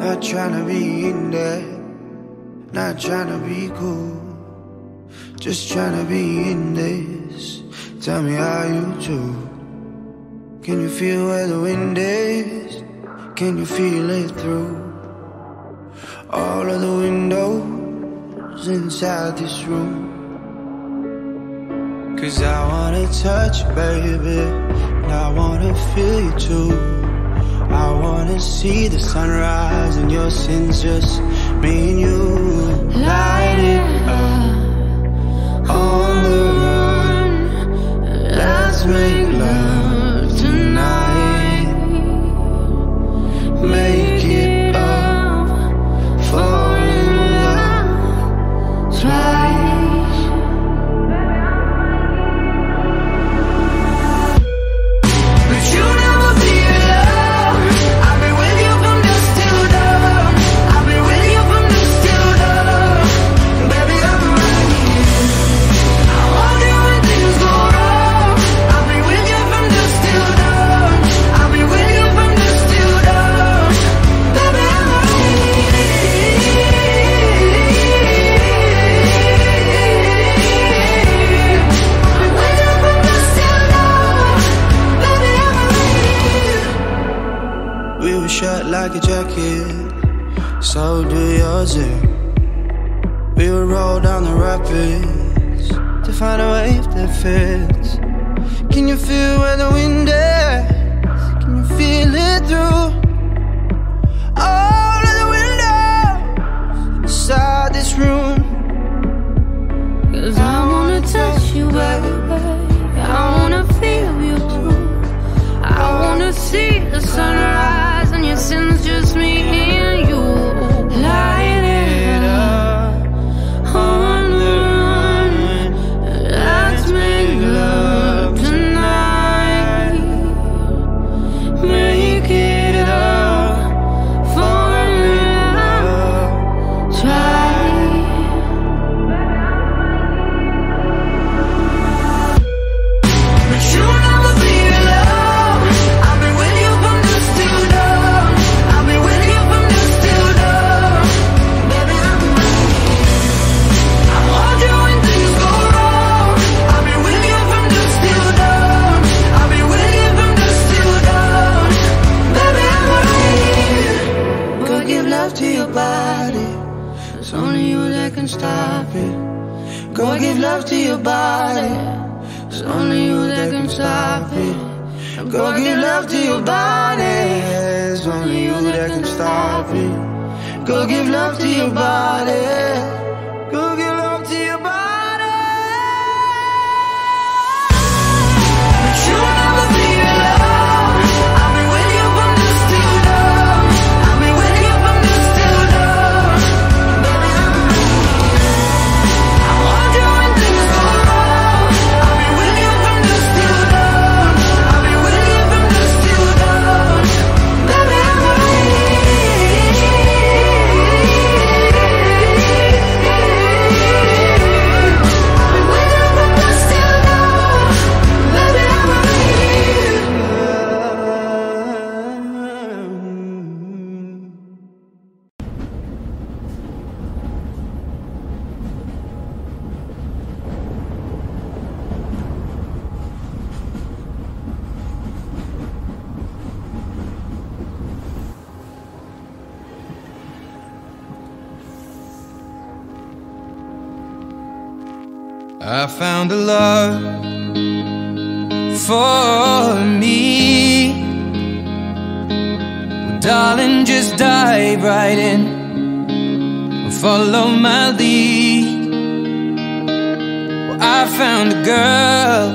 Not tryna be in there, not tryna be cool, just tryna be in this. Tell me how you do. Can you feel where the wind is? Can you feel it through all of the windows inside this room? Cause I wanna touch you, baby, and I wanna feel you too. I wanna see the sunrise and your sins, just me and you. Light it up, on the run. Let's make love tonight. Make it up, fall in love twice. But you never be like a jacket, so do yours. We would roll down the rapids to find a wave that fits. Can you feel where the wind is? Can you feel it through all of the windows inside this room? Cause I wanna touch you, baby. I wanna feel you too. I wanna see the sunrise. Your sins, just me and you. Light it up, on the run. Let's make love tonight. Make it up, fall in love twice. But you never be alone. I've been with you from dusk till dawn. It's only you that can stop it. Go give love to your body. It's only you that can stop it. Go give love to your body. It's only you that can stop it. Go give love to your body. I found a love for me, well, darling, just dive right in, follow my lead. Well, I found a girl,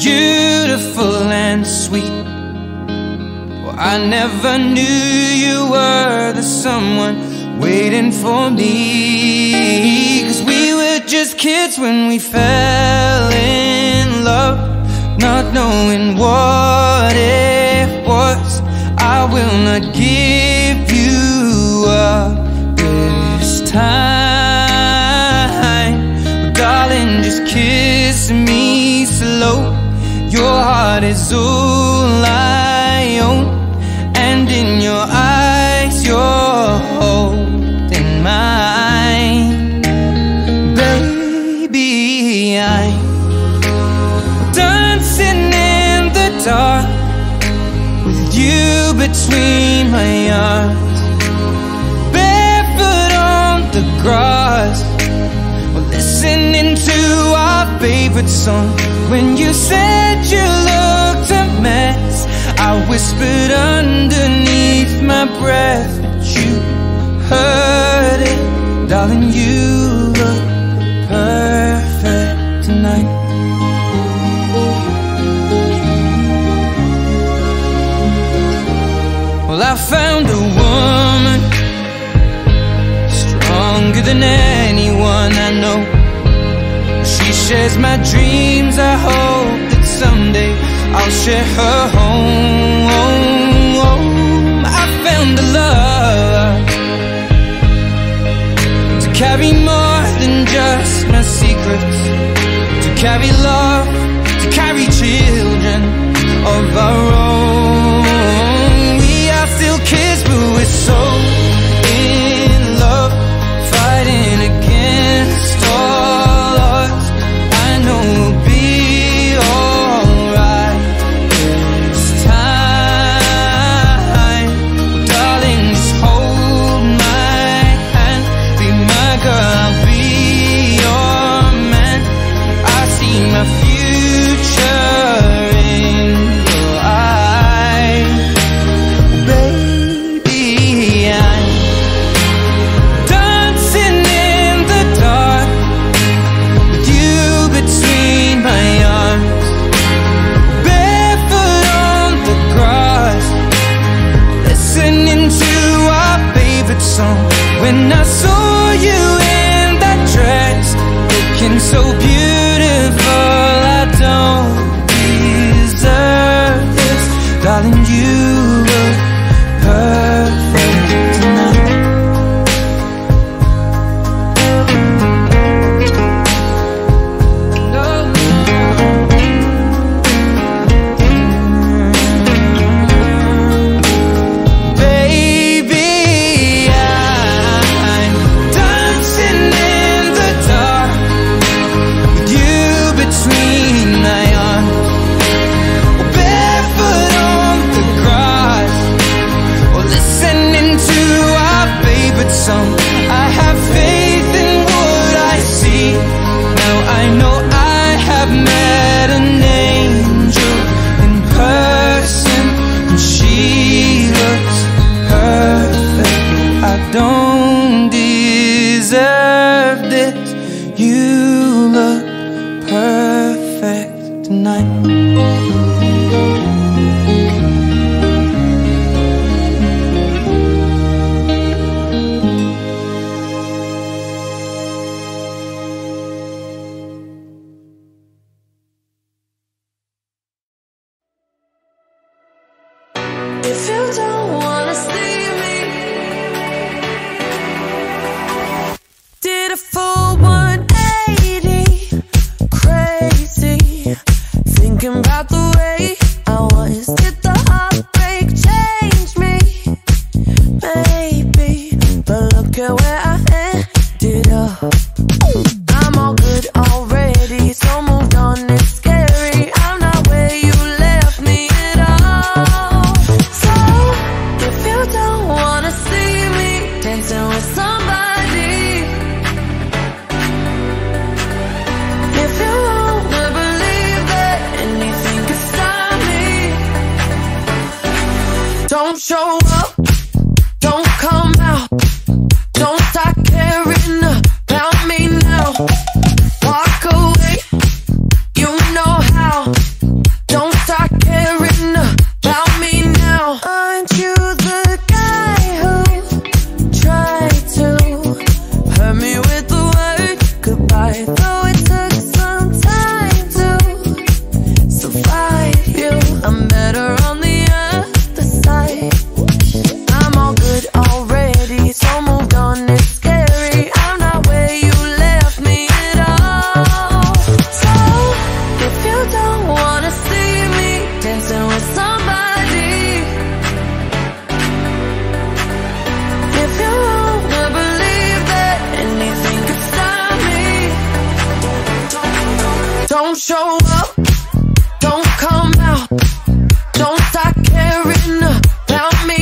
beautiful and sweet. Well, I never knew you were the someone waiting for me. 'Cause we were just kids when we fell in love, not knowing what it was. I will not give you up this time, but darling, just kiss me slow. Your heart is all I own, and in your eyes between my arms, barefoot on the grass, we're listening to our favorite song. When you said you looked a mess, I whispered underneath my breath, but you heard it. Darling, you look perfect tonight. Well, I found a woman stronger than anyone I know. She shares my dreams. I hope that someday I'll share her home. I found a love to carry more than just my secrets, to carry love, to carry children of our own. Still kiss, but we're so in love, fighting against all odds. I know we'll be alright this time. Darling, just hold my hand, be my girl, I'll be your man. I see my future in your eyes. When I saw you in that dress, looking so beautiful, I don't deserve this. Darling, you look perfect tonight. Baby, I have faith in what I see. Now I know I have met an angel in person, and she looks perfect. I don't deserve this. You look perfect tonight. Don't come out, don't start caring about me.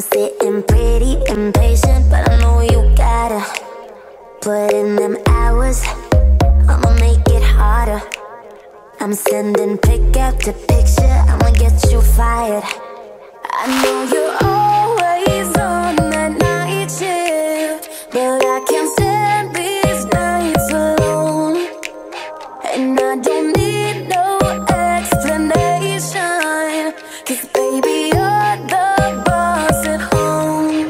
I'm sitting pretty impatient, but I know you gotta put in them hours. I'ma make it harder. I'm sending pick after picture, I'ma get you fired. I know you're always on that night shift, but I can't stand these nights alone. And I don't need no explanation, cause baby, you're the boss at home.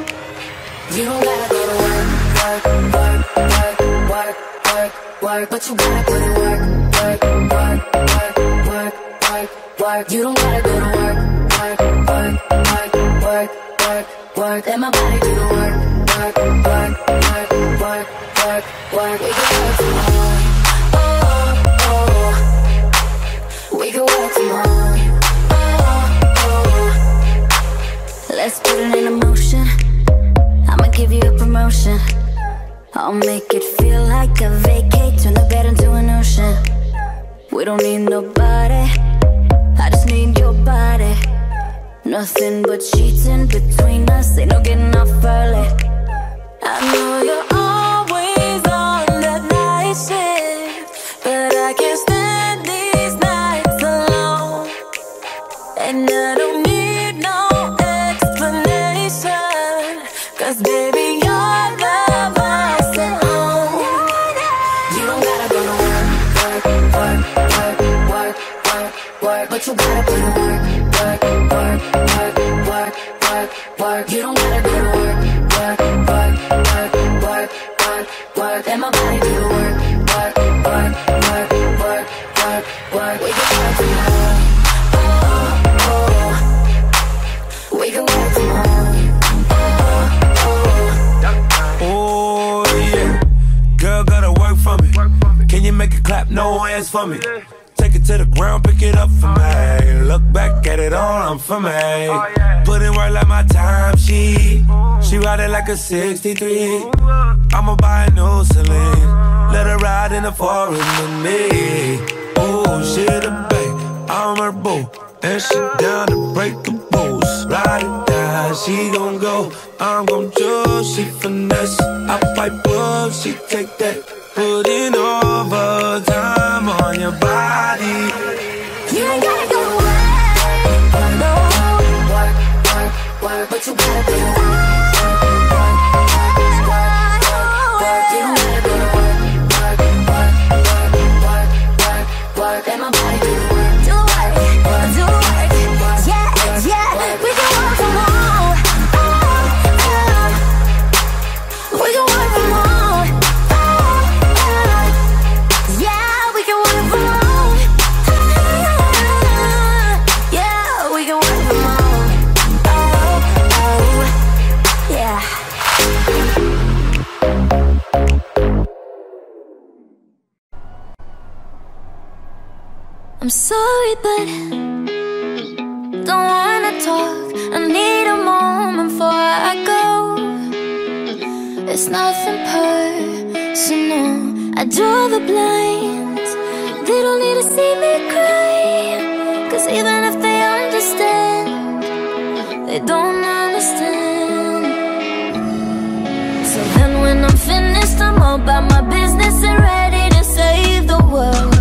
You don't gotta go to work, work, work, work, work, work, work, but you gotta put in work, work, work, work, work, work, work. You don't gotta go to work, work, work, work, work, work, work. Let my body do the work, work, work, work, work, work, work. We can work from home, oh, oh. We can work from home, oh, oh. Let's put it in motion. I'ma give you a promotion. I'll make it feel like a vacate. Turn the bed into an ocean. We don't need nobody. I just need your body. Nothing but cheating between us, ain't no getting off early. I know you're always on that night shift, but I can't stand these nights alone. And I don't need no explanation, cause baby, you're the boss at home. You don't gotta go to work, work, work, work, work, work, work, but you gotta put in work, work, work, work, work, work, work. You don't gotta go to work, work, work, work, work, work, work. Let my body do the work, work, work, work, work, work, work. We can work from home, oh, oh. We can work from home, oh, oh. Oh yeah, girl gotta work for me. Can you make it clap, no hands for me? Take it to the ground, pick it up for me. Look back at it all, I'm for me. Put in work like my time, she ride it like a 63. I'ma buy a new Celine, let her ride in the forest with me. Oh, she the babe, I'm her boo, and she down to break the rules. Ride it down, she gon' go, I'm gon' choose. She finesse, I pipe up, she take that. Put in overtime on your body. You ain't gotta go away, no. Work, work, work, but you gotta be work, work, work. You don't gotta go to work, work, work, work, work, work, work. Let my body do the work, do the work, do the work. Yeah, yeah, we can work from home, oh, oh. We can work from home. I'm sorry, but don't wanna talk. I need a moment before I go. It's nothing personal. I draw the blinds. They don't need to see me cry, cause even if they understand, they don't understand. So then when I'm finished, I'm all about my business and ready to save the world.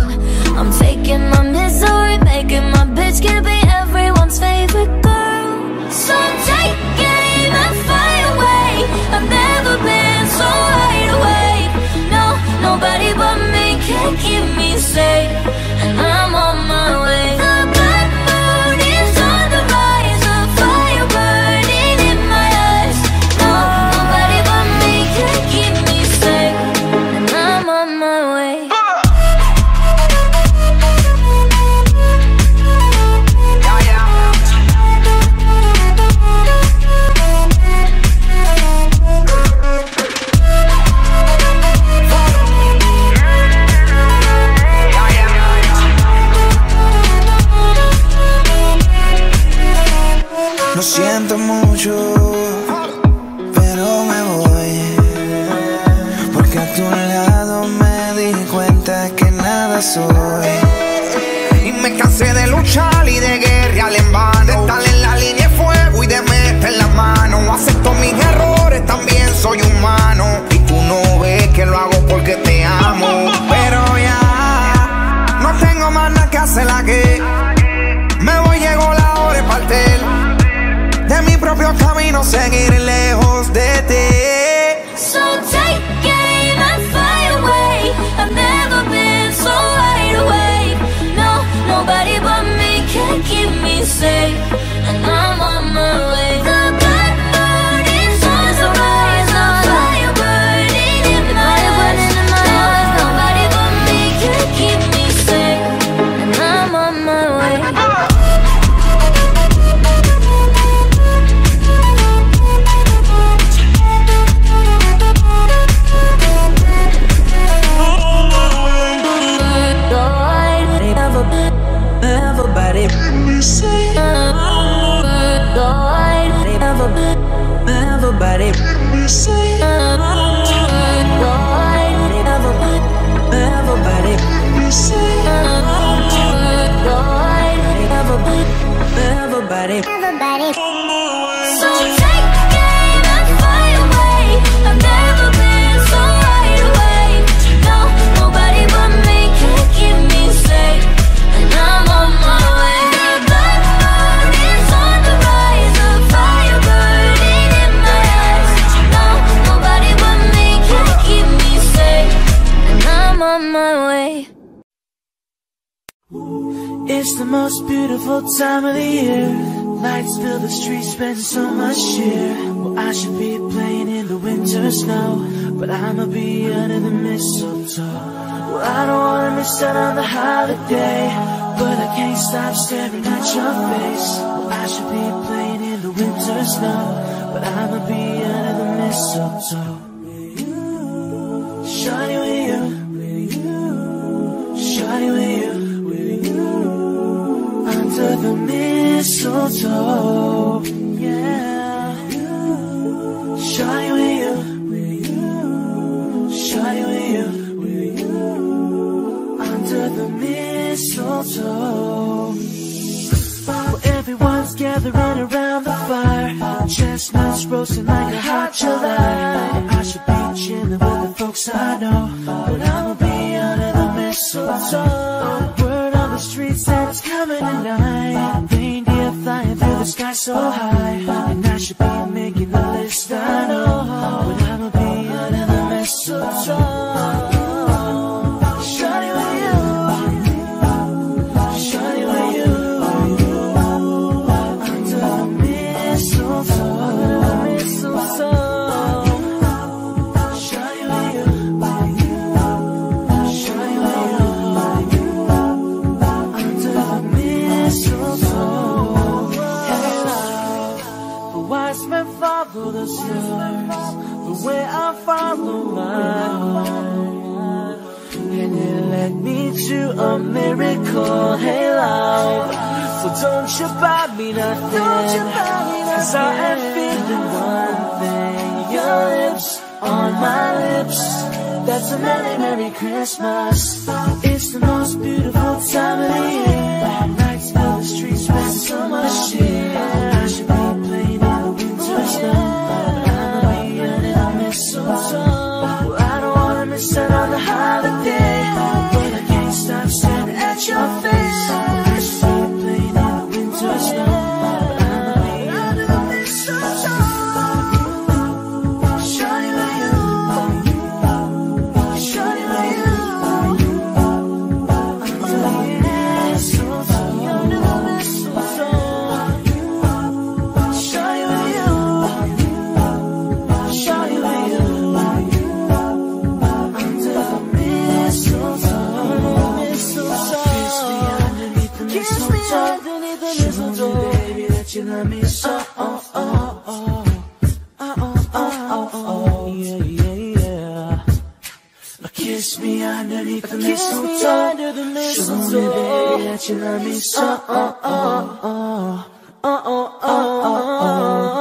I'm taking my misery, making my bitch can't be everyone's favorite girl. So I'm taking my fight away. I've never been so wide awake. No, nobody but me can keep me safe, and I'm on my way. The black moon is on the rise, a fire burning in my eyes. No, nobody but me can keep me safe, and I'm on my way. say, and I'm on my way. Time of the year, lights fill the streets, spend so much cheer. Well, I should be playing in the winter snow, but I'ma be under the mistletoe. Well, I don't wanna miss out on the holiday, but I can't stop staring at your face. Well, I should be playing in the winter snow, but I'ma be under the mistletoe. Shawty with you, shawty with you, under the mistletoe, yeah. Shawty with you, shawty with you, under the mistletoe. While everyone's gathering around the fire, chestnuts roasting like a hot July. I should be chilling with the folks I know, but I'ma be under the mistletoe. Streets that's coming tonight, reindeer flying through the sky so high, and I should be making the list, I know, but I'ma be under the mistletoe. Shawty with you, shawty with you, under the mistletoe. The stars, the way I follow mine, and it led me to a miracle, hey love. So don't you buy me nothing, 'cause I am feeling one thing, your lips on my lips, that's a merry, merry Christmas. It's the most beautiful time of the year, nights fill the streets with so much cheer. I should be playing in the winter snow, set on the holiday, but I can't stop staring at your face. I should be playing in the winter snow, but I'ma be under the mistletoe. Shawty with you, shawty with you, under the mistletoe, under the mistletoe. Shawty with you, shawty with you, you love me so, oh, oh, oh, oh, oh, oh, oh, yeah, yeah, yeah. Now kiss me underneath the mistletoe, show me, baby, that you love me so, oh, oh, oh, oh, oh, oh, oh, oh, oh, oh.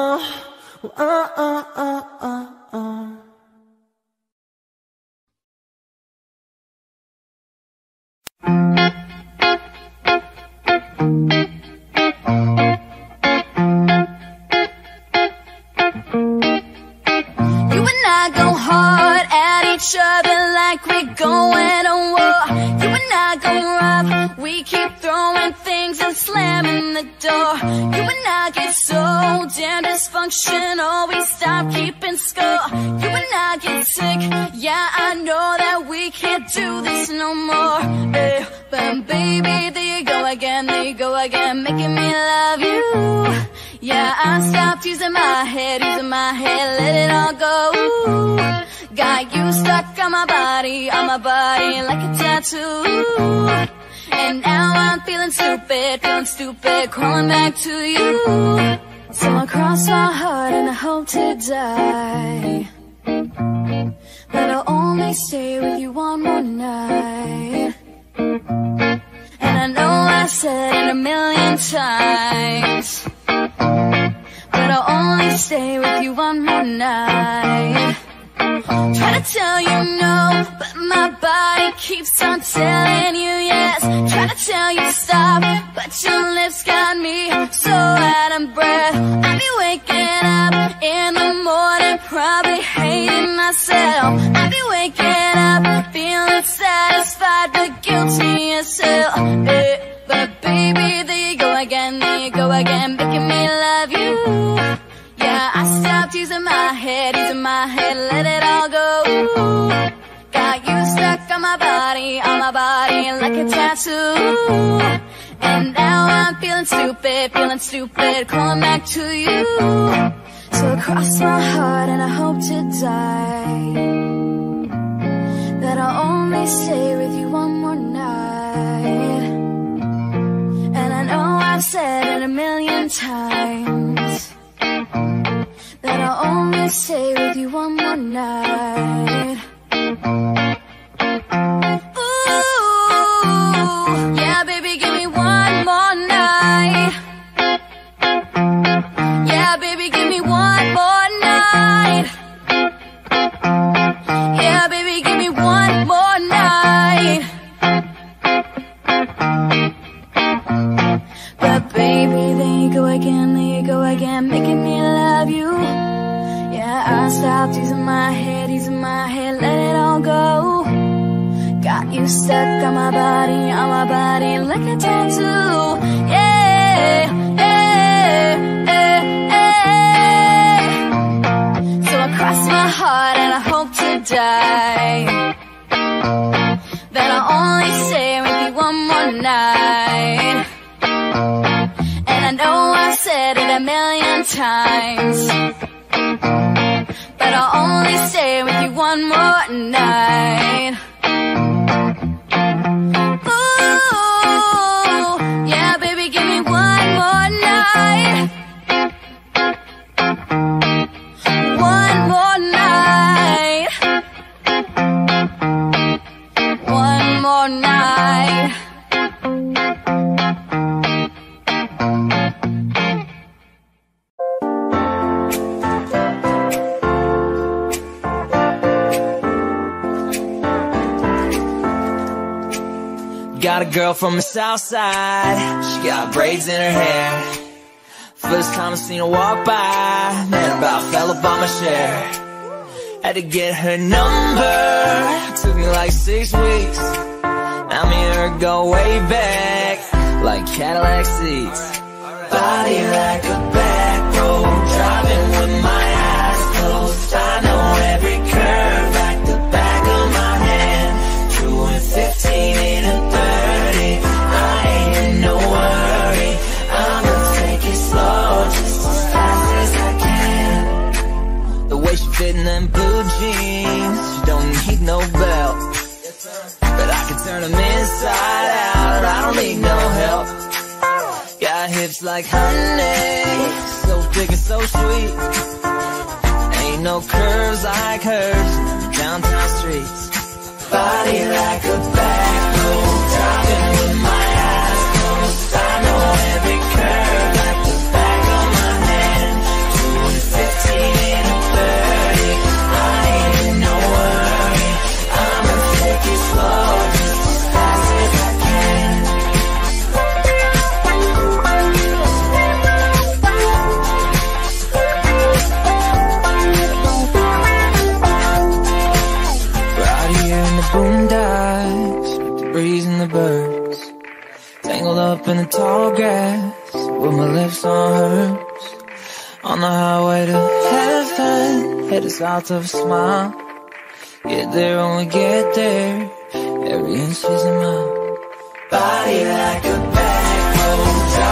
again, making me love you. Yeah, I stopped using my head, let it all go. Got you stuck on my body like a tattoo. And now I'm feeling stupid, crawling back to you. So I cross my heart and I hope to die, but I'll only stay with you one more night. And I know I said it a million times, but I'll only stay with you one more night. Try to tell you no, but my body keeps on telling you yes. Try to tell you stop, but your lips got me so out of breath. I be waking up in the morning, probably hating myself. I be waking up feeling satisfied, but guilty as hell. But baby, there you go again, making me love you. Yeah, I stopped using my head, let it all go. Got you stuck on my body like a tattoo. And now I'm feeling stupid, calling back to you. So I cross my heart and I hope to die, that I'll only stay with you one more night. And I know I've said it a million times, that I'll only stay with you one more night. Ooh, yeah, baby, give me one more night. Yeah, baby, give me one more night. Yeah, baby, give me one more night. But baby, there you go again, making me love you. Yeah, I stopped using my head, let it all go. Got you stuck on my body like a tattoo. Yeah, So I cross my heart and I hope to die, that I'll only stay with you one more night. And I know I said it a million times, but I'll only stay with you one more night. Ooh, yeah, baby, give me one more night. One more night. One more night. Got a girl from the south side, she got braids in her hair. First time I seen her walk by, man, about fell up on my chair. Had to get her number, took me like 6 weeks. Now me and her go way back, like Cadillac seats. Body like a back road, driving with my eyes closed. I know every curve like the back of my hand. 2 and 15 in a fit in them blue jeans, she don't need no belt. But I can turn them inside out, I don't need no help. Got hips like honey, so thick and so sweet. Ain't no curves like hers, downtown streets. Body like a back road, driving with my eyes closed. I know every curve like the back of my hand. 2 and 15 in a birds, tangled up in the tall grass, with my lips on hers. On the highway to heaven, head is out of a smile. Get there, only get there, every inch is a mile. Body like a back road.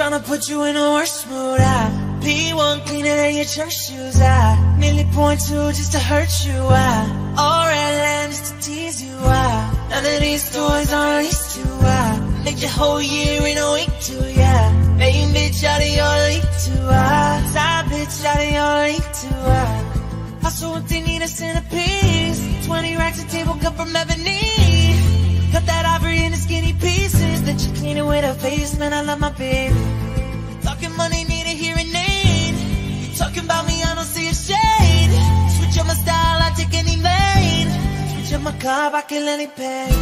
Tryna put you in a worse mood. I be one cleaner than your church shoes. I nearly .2 just to hurt you. I all red land just to tease you. I none of these toys are released to. I make your whole year in a week too. Yeah, main bitch out of your league too. I side bitch out of your league too. I also what they need a centerpiece. 20 racks a table cut from ebony. Cut that ivory into skinny pieces. That you clean it with a face, man, I love my baby. Talking money, need a hearing aid. You talking about me, I don't see a shade. Switch up my style, I take any lane. Switch up my car, I kill any pain.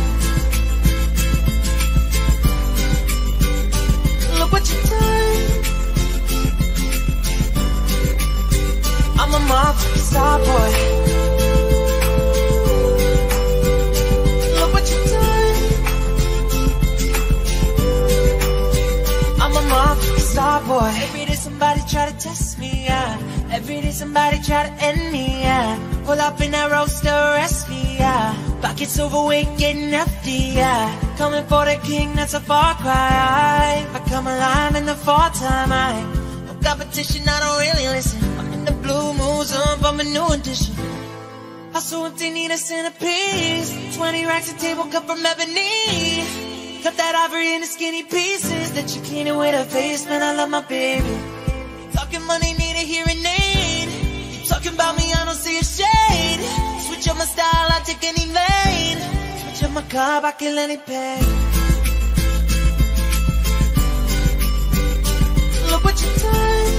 Look what you done. I'm a motherfucking star boy. Star boy. Every day somebody try to test me, yeah. Every day somebody try to end me, yeah. Pull up in that roaster, arrest me, yeah. Pockets overweight, getting hefty, yeah. Coming for the king, that's a far cry. I come alive in the fall time, I. No competition, I don't really listen. I'm in the blue moon zone, I'm a new edition. Also, if they need a centerpiece, 20 racks a table cut from ebony. Cut that ivory into skinny pieces. That you clean it with a face, man, I love my baby. Talking money, need a hearing aid. You talking about me, I don't see a shade. Switch up my style, I take any lane. Switch up my car, I kill any pain. Look what you done.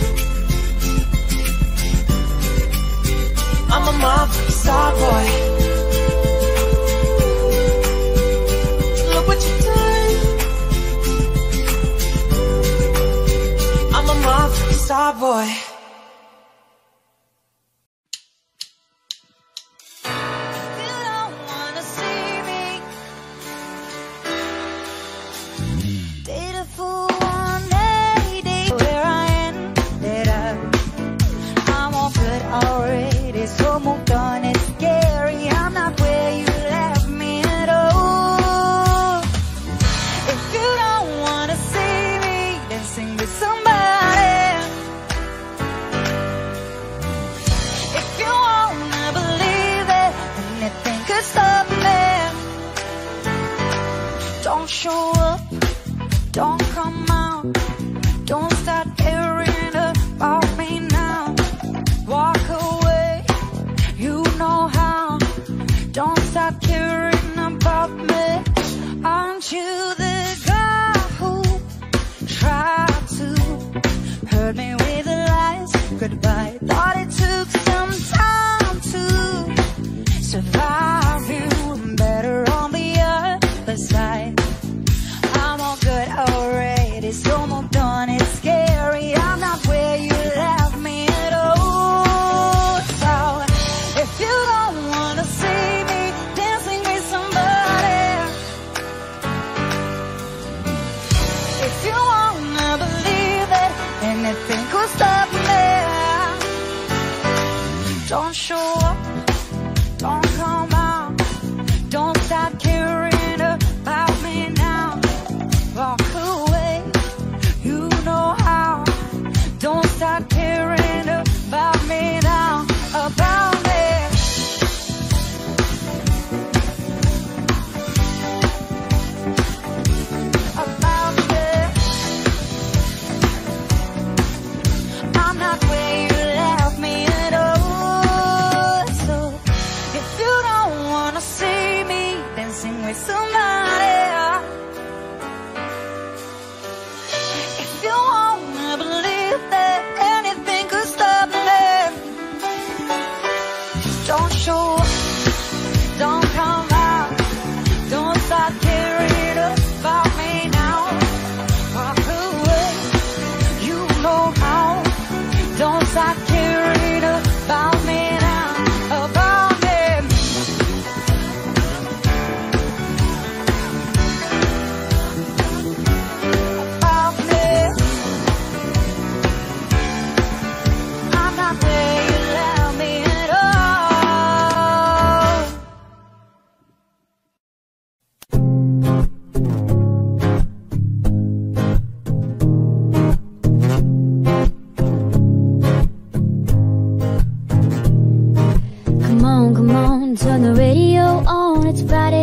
I'm a motherfucking star boy. Star boy. You don't wanna see me. Did a fool 180 where I ended up. I'm all good already, so moved on. It's scary. I'm not where you left me at all. If you don't wanna see me dancing with somebody. Stop me. Don't show up, don't come out, don't start caring about me now. Walk away, you know how. Don't stop caring about me. Aren't you the guy who tried to hurt me with the lies? Goodbye. Thought it took some time to survive. I'm all good already, so moved on, it's scary. I'm not where you left me at all. So if you don't wanna see me dancing with somebody, if you wanna believe that anything could stop me, don't show up, don't come out, don't stop caring. Walk away, you know how. Don't stop caring about me now, about me. About me. I'm not where you left me at all. So if you don't wanna see me dancing with somebody, don't show up, don't come out, don't start caring about me now. Walk away, you know how. Don't start caring about me now, about me.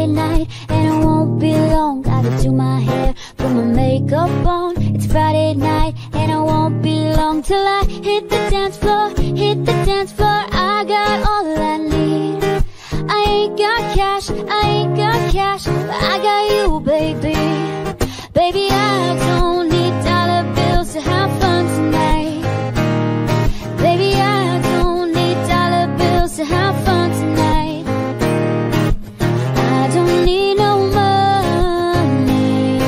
late night, and it won't be long. Gotta do my hair, put my makeup on. It's Friday night, and it won't be long till I hit the dance floor, hit the dance floor. I got all I need. I ain't got cash, I ain't got cash, but I got you, baby. Baby, I don't need dollar bills to have fun tonight. Baby, I don't need dollar bills to have fun tonight. I don't need no money,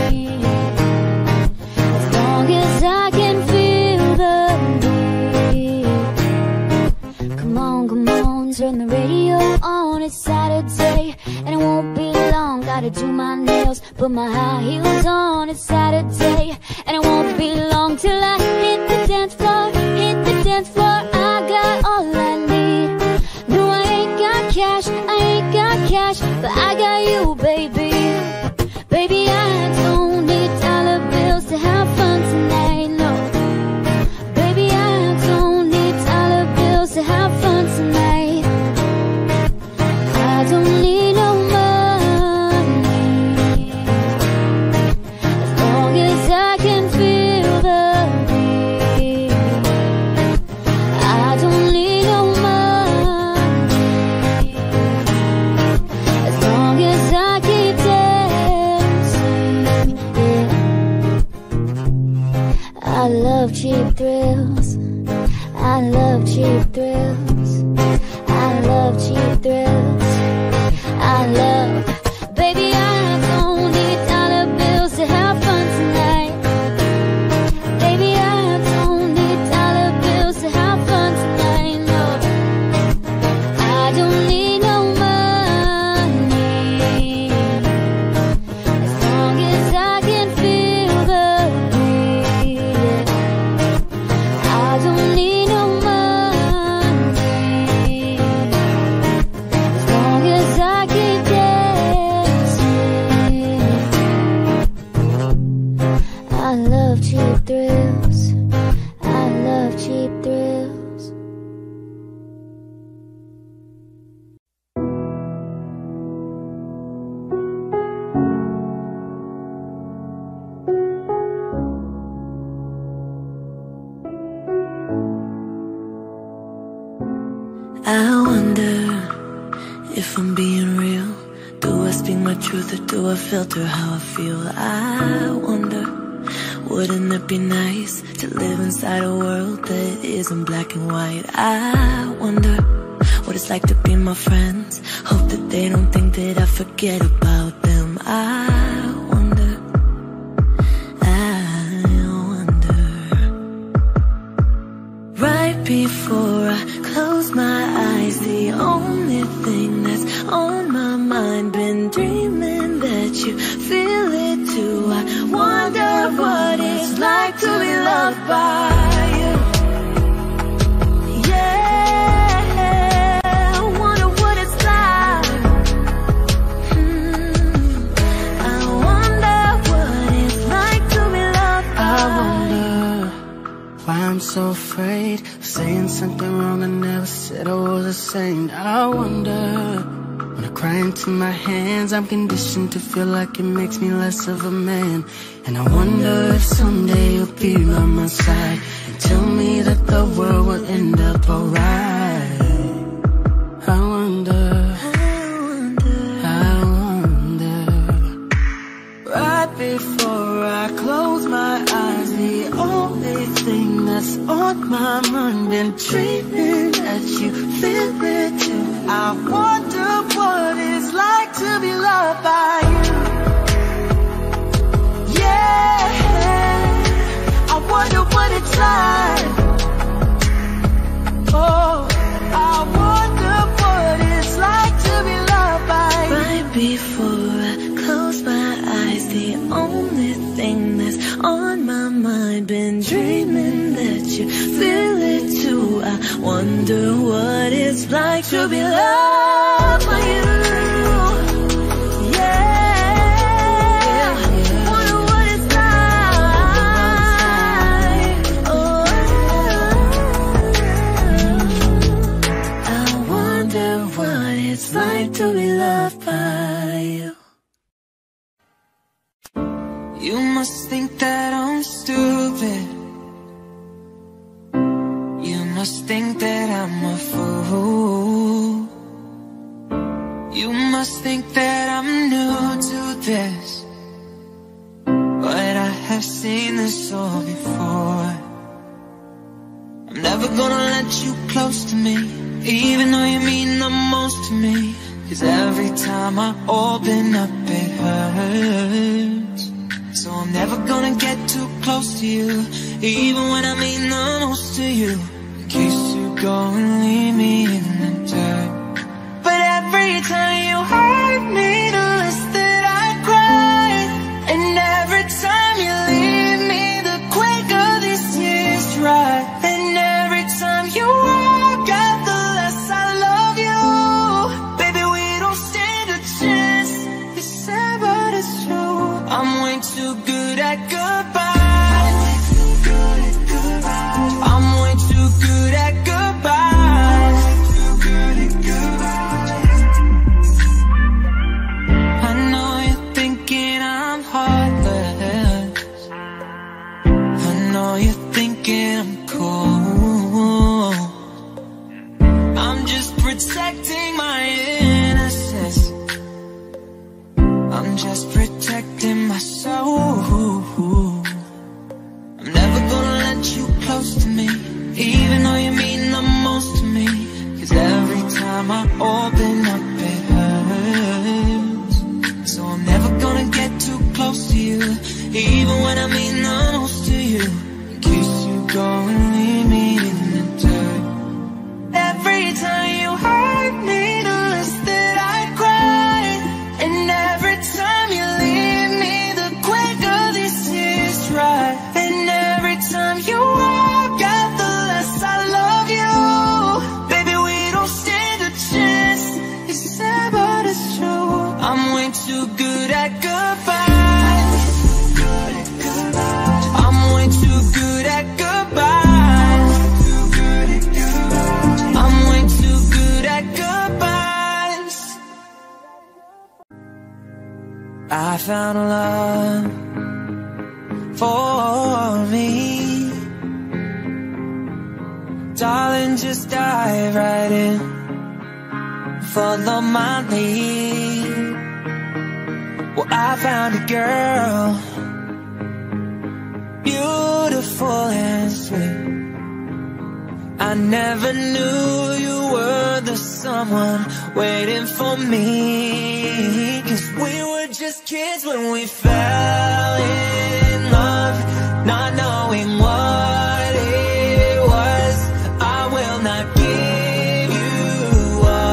as long as I can feel the beat. Come on, come on, turn the radio on, it's Saturday, and it won't be long. Gotta do my nails, put my high heels on. It's Saturday, and it won't be long till I hit the dance floor, hit the dance floor. I got all I need. No, I ain't got cash, I ain't got cash, but I got you, baby. Baby, I don't need dollar bills to have fun tonight, no. Baby, I don't need dollar bills to have fun tonight. I don't need no money, as long as I can feel the beat. I don't need no money, as long as I keep dancing, yeah. I love cheap thrills, I love cheap thrills, I love cheap thrills. I love, baby, I don't need dollar bills to have fun tonight. Baby, I don't need dollar bills to have fun tonight, no. I don't need no money, as long as I can feel the beat. I don't need no money, as long as I can. I love cheap thrills, I love cheap thrills. I wonder if I'm being real. Do I speak my truth or do I filter how I feel? I wonder, wouldn't it be nice to live inside a world that isn't black and white? I wonder what it's like to be my friends. Hope that they don't think that I forget about them. I wonder. Right before I close my eyes, the only thing that's on my mind, been dreaming that you feel it too. I wonder what it's like to be loved by you. I'm so afraid of saying something wrong. I never said I was a saint. I wonder, when I cry into my hands, I'm conditioned to feel like it makes me less of a man. And I wonder if someday you'll be by my side and tell me that the world will end up alright. I wonder, right before I close my eyes, the only thing that's on my mind, been dreaming that you feel it too. I wonder what it's like to be loved by you. Yeah, I wonder what it's like. Oh, I wonder what it's like to be loved by you. Right before I close my eyes, the only thing that's on my mind, been dreaming that you feel it too. I wonder what it's like to be loved by you. Yeah, I wonder what it's like. Oh, I wonder what it's like to be loved by you. must think that I'm stupid. You must think that I'm a fool. You must think that I'm new to this, but I have seen this all before. I'm never gonna let you close to me, even though you mean the most to me. 'Cause every time I open up it hurts. So I'm never gonna get too close to you, even when I mean the most to you. In case you go and leave me in the dirt. But every time you hurt me, the less that I cry. And every time you leave me, the quicker this tears dry. And every time you walk out, the less I love you. Baby, we don't stand a chance. It's sad, but it's true. I'm way too good at goodbye. Protecting my innocence, I'm just protecting my soul. I'm never gonna let you close to me, even though you mean the most to me. 'Cause every time I open up it hurts. So I'm never gonna get too close to you, even when I mean the most to you. In case you go and leave me in the dirt. Every time you hurt me, the less that I cry. And every time you leave me, the quicker this tears dry. And every time you walk out, the less I love you. Baby, we don't stand a chance. It's sad, but it's true. I'm way too good at goodbye. I'm way too good at goodbye. I found love for me. Darling, just dive right in, follow my lead. Well, I found a girl, beautiful and sweet. I never knew you were the someone waiting for me. 'Cause we were just kids when we fell in love, not knowing what it was. I will not give you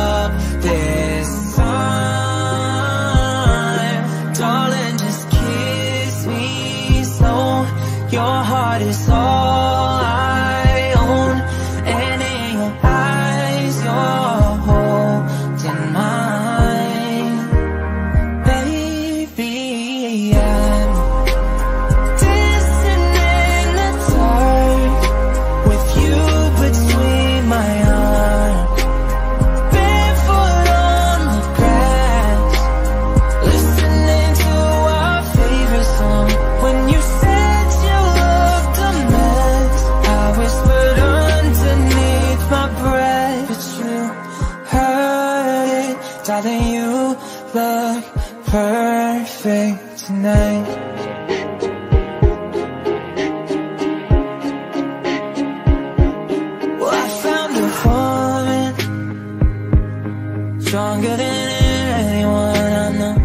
up this time. Darling, just kiss me slow. Your heart is all I own, and in your eyes you're holding mine. Darling, you look perfect tonight. Well, I found a woman stronger than anyone I know.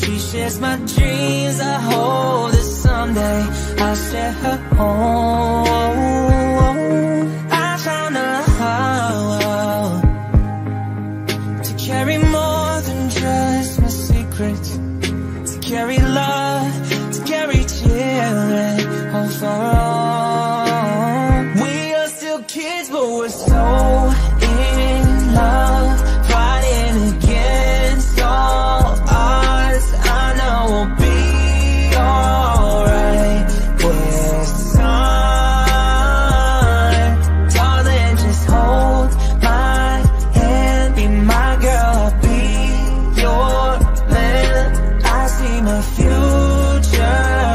She shares my dreams. I hope that someday I'll share her home. I found a love carry more than just my secrets, to carry love, to carry children home for all. We are still kids, but we're so in love, fighting against all odds. I know we'll be alright this time. Darling, just hold my hand, be my future.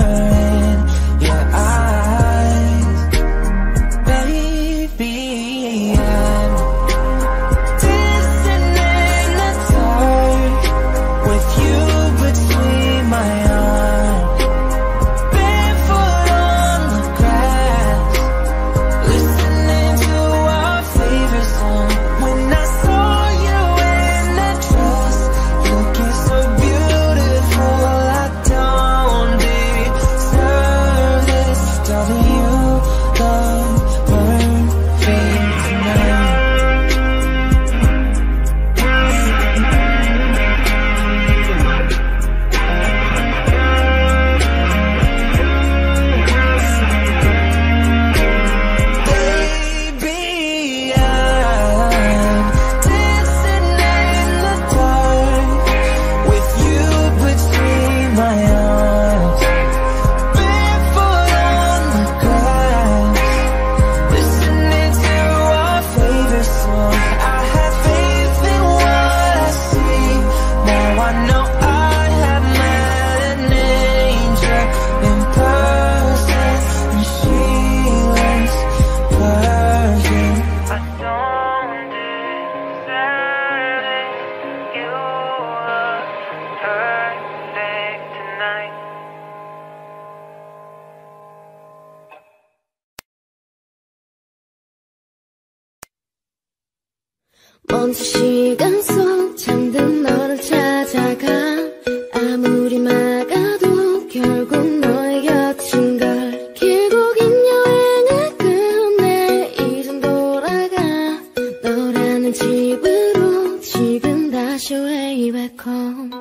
혼자 시간 속 잠든 너를 찾아가 아무리 막아도 결국 너의 곁인 걸 길고 긴 여행을 끝내 이젠 돌아가 너라는 집으로 지금 다시 way back home.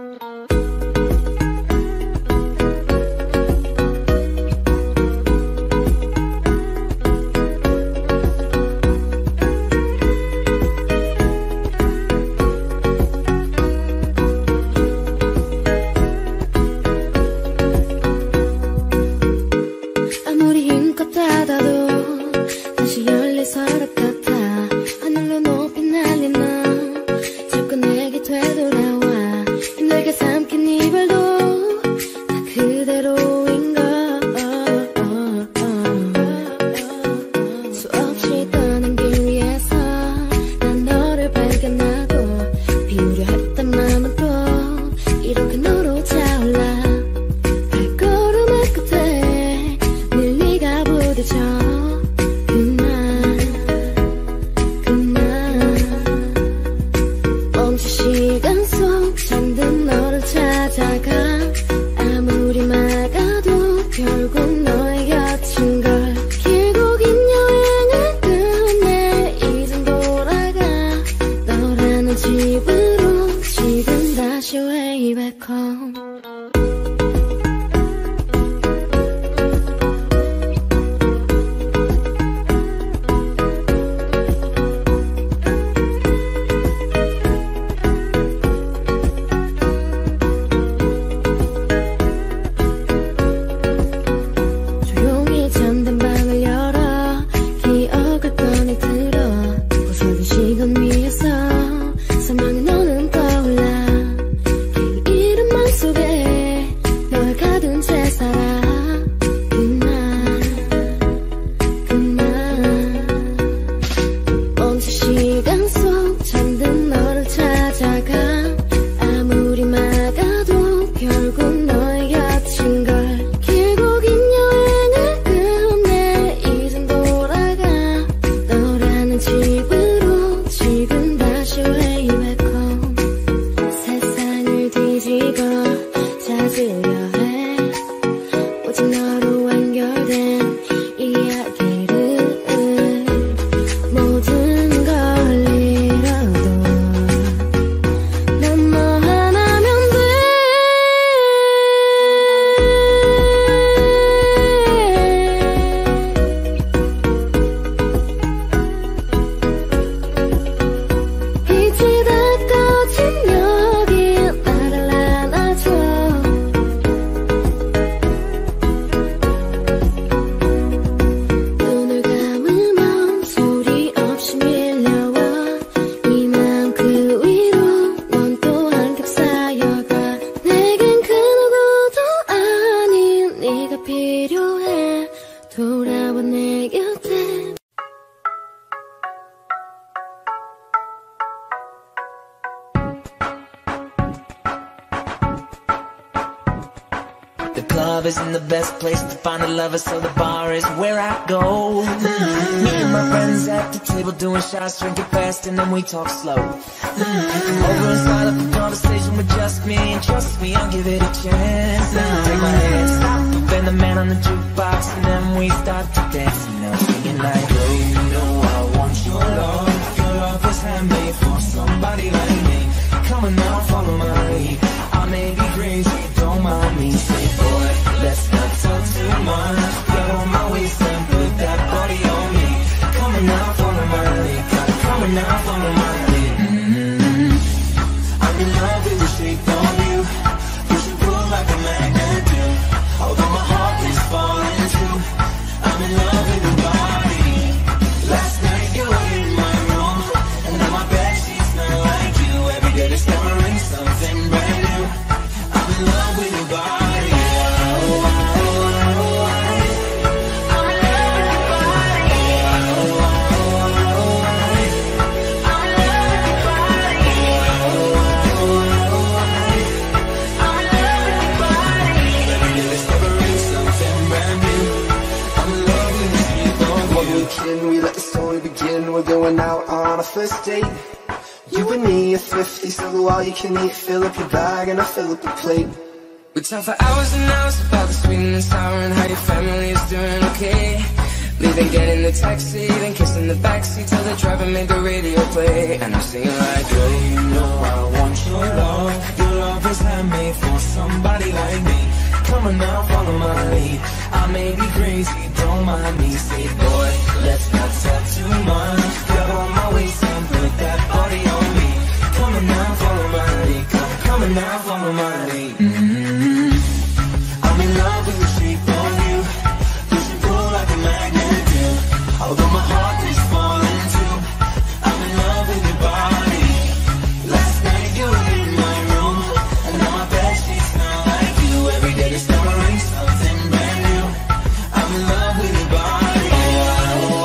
So the bar is where I go. Me and my friends at the table doing shots, drinking fast, and then we talk slow. Over and start up a conversation with just me, and trust me, I'll give it a chance. Take my hand, stop, then the man on the jukebox, and then we start to dance. And I'm singing like, girl, you know I want your love. Your love was handmade for somebody like me. Come on now, follow my lead. I may be crazy, don't mind me. Say, boy, let's not talk too much. Grab on my waist and put that body on me. Come on now, follow my lead. Come on now, follow my lead. I'm in love with the shape on you. Push and pull like a magnet do. Although my heart is falling too, I'm in love with your body. Last night you were in my room, and now my bed sheets smell like you. Every day discovering something brand new. I'm in love with your body. We're going out on a first date. You You and me are Swifties, so go all you can eat. Fill up your bag and I fill up your plate. We talk for hours and hours about the sweet and sour and how your family is doing okay. Leaving, get in the taxi, then kiss in the backseat till the driver made the radio play. And I'm singing like, girl, you know I want your love. Your love is handmade for somebody like me. Come on now, follow my lead. I may be crazy, don't mind me. Say, boy, let's not talk too much. Grab on my waist and put that body on me. Come on now, follow my lead. Come on now, follow my lead. I'm in love with the shape of you. You should pull like a magnet do. Although my heart is falling too, I'm in love with your body. Last night you were in my room, and now my bed sheets smell like you. Every day discovering something brand new. I'm in love with your body. I'm in love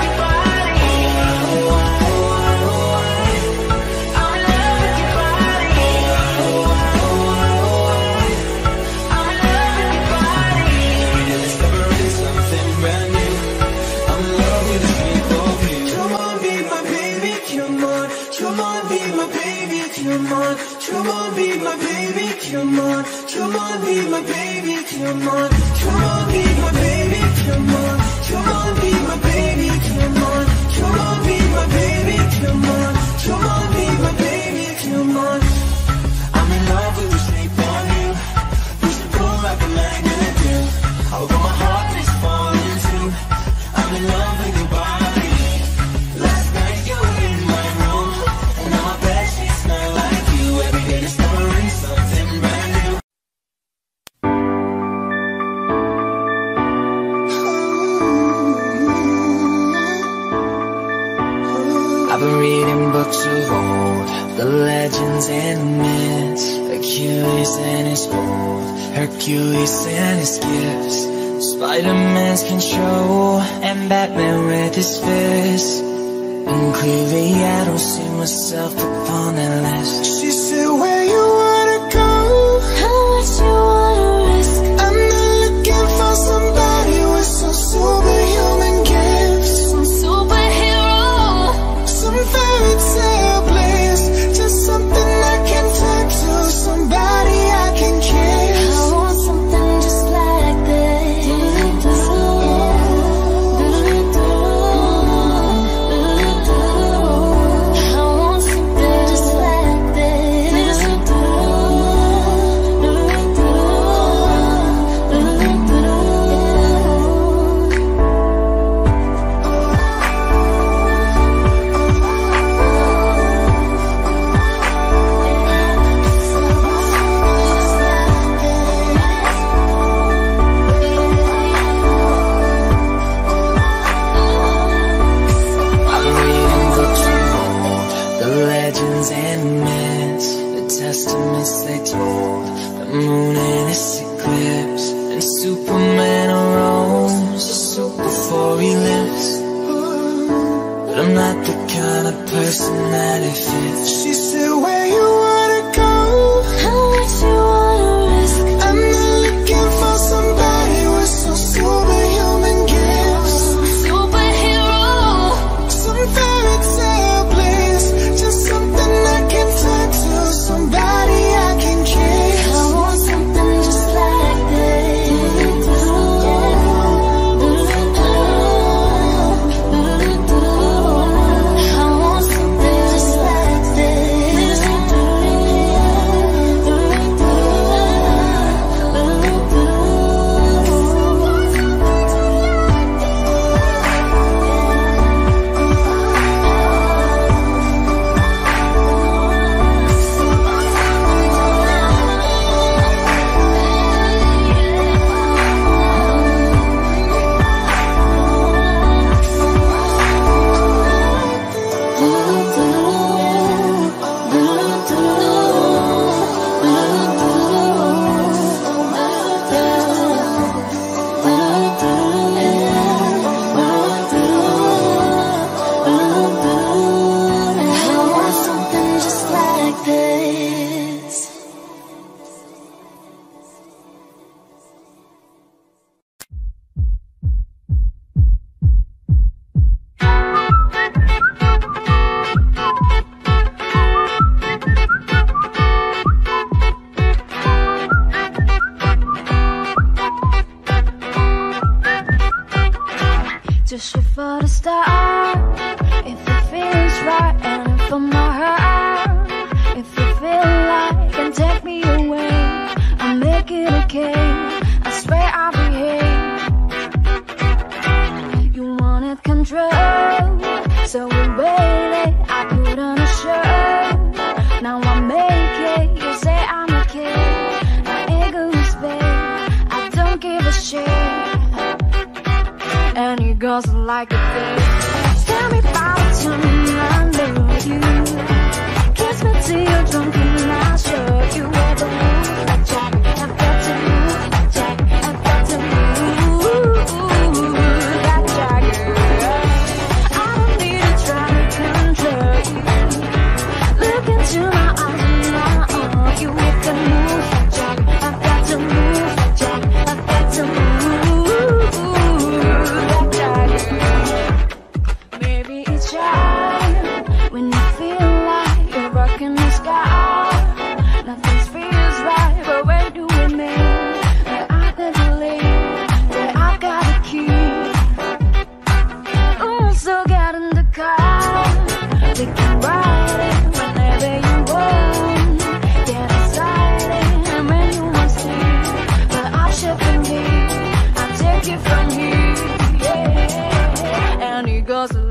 with your body. I'm in love with your body. I'm in love with your body. Every day discovering something brand new. I'm in love with the shape of you. Come on, be my baby, come on. Come on, be my baby, come on. Come on, be my baby, come on. Come on, be my baby, come on. Come on, be my baby, come on. Come on, be my baby, come on. Come on, be my baby, come on. Come on, be my baby, come on. I'm in love with the shape of you. You should pull like a magnet do. Although my heart is falling too, I'm in love with your body. Last night you were in my room, and now my bed sheets smell like you. Every day discovering something brand new. I've been reading books of old, the legends and the myths, Achilles and his gold, Hercules and his gifts, Spider-Man's control, and Batman with his fists. And clearly I don't see myself upon that list. She said, where you wanna go? How much you wanna risk? I'm not looking for somebody with some superhuman gifts. Some superhero, some fairy tale place. Just something I can turn to, somebody I can kiss. I want something just like this. I want something just like this. I've been reading books of old, the legends and the myths, the testaments they told, the moon and its eclipse, and Superman roams the soup before he lives. But I'm not the kind of person that it fits. She said, where you wanna go? How much you wanna risk? I'm not looking for somebody with some superhuman gifts. Superhero, Some fairy tale place. Just something I can turn to, somebody I can kiss. I want something like it again. I swear I'll behave. You wanted control, so we waited. I couldn't show. Now I make it. You say I'm a kid. My ego is big. I don't give a shit. And you girls are like a thing. Tell me about the time I'm with you. Kiss me till you're drunk and I'll show you where the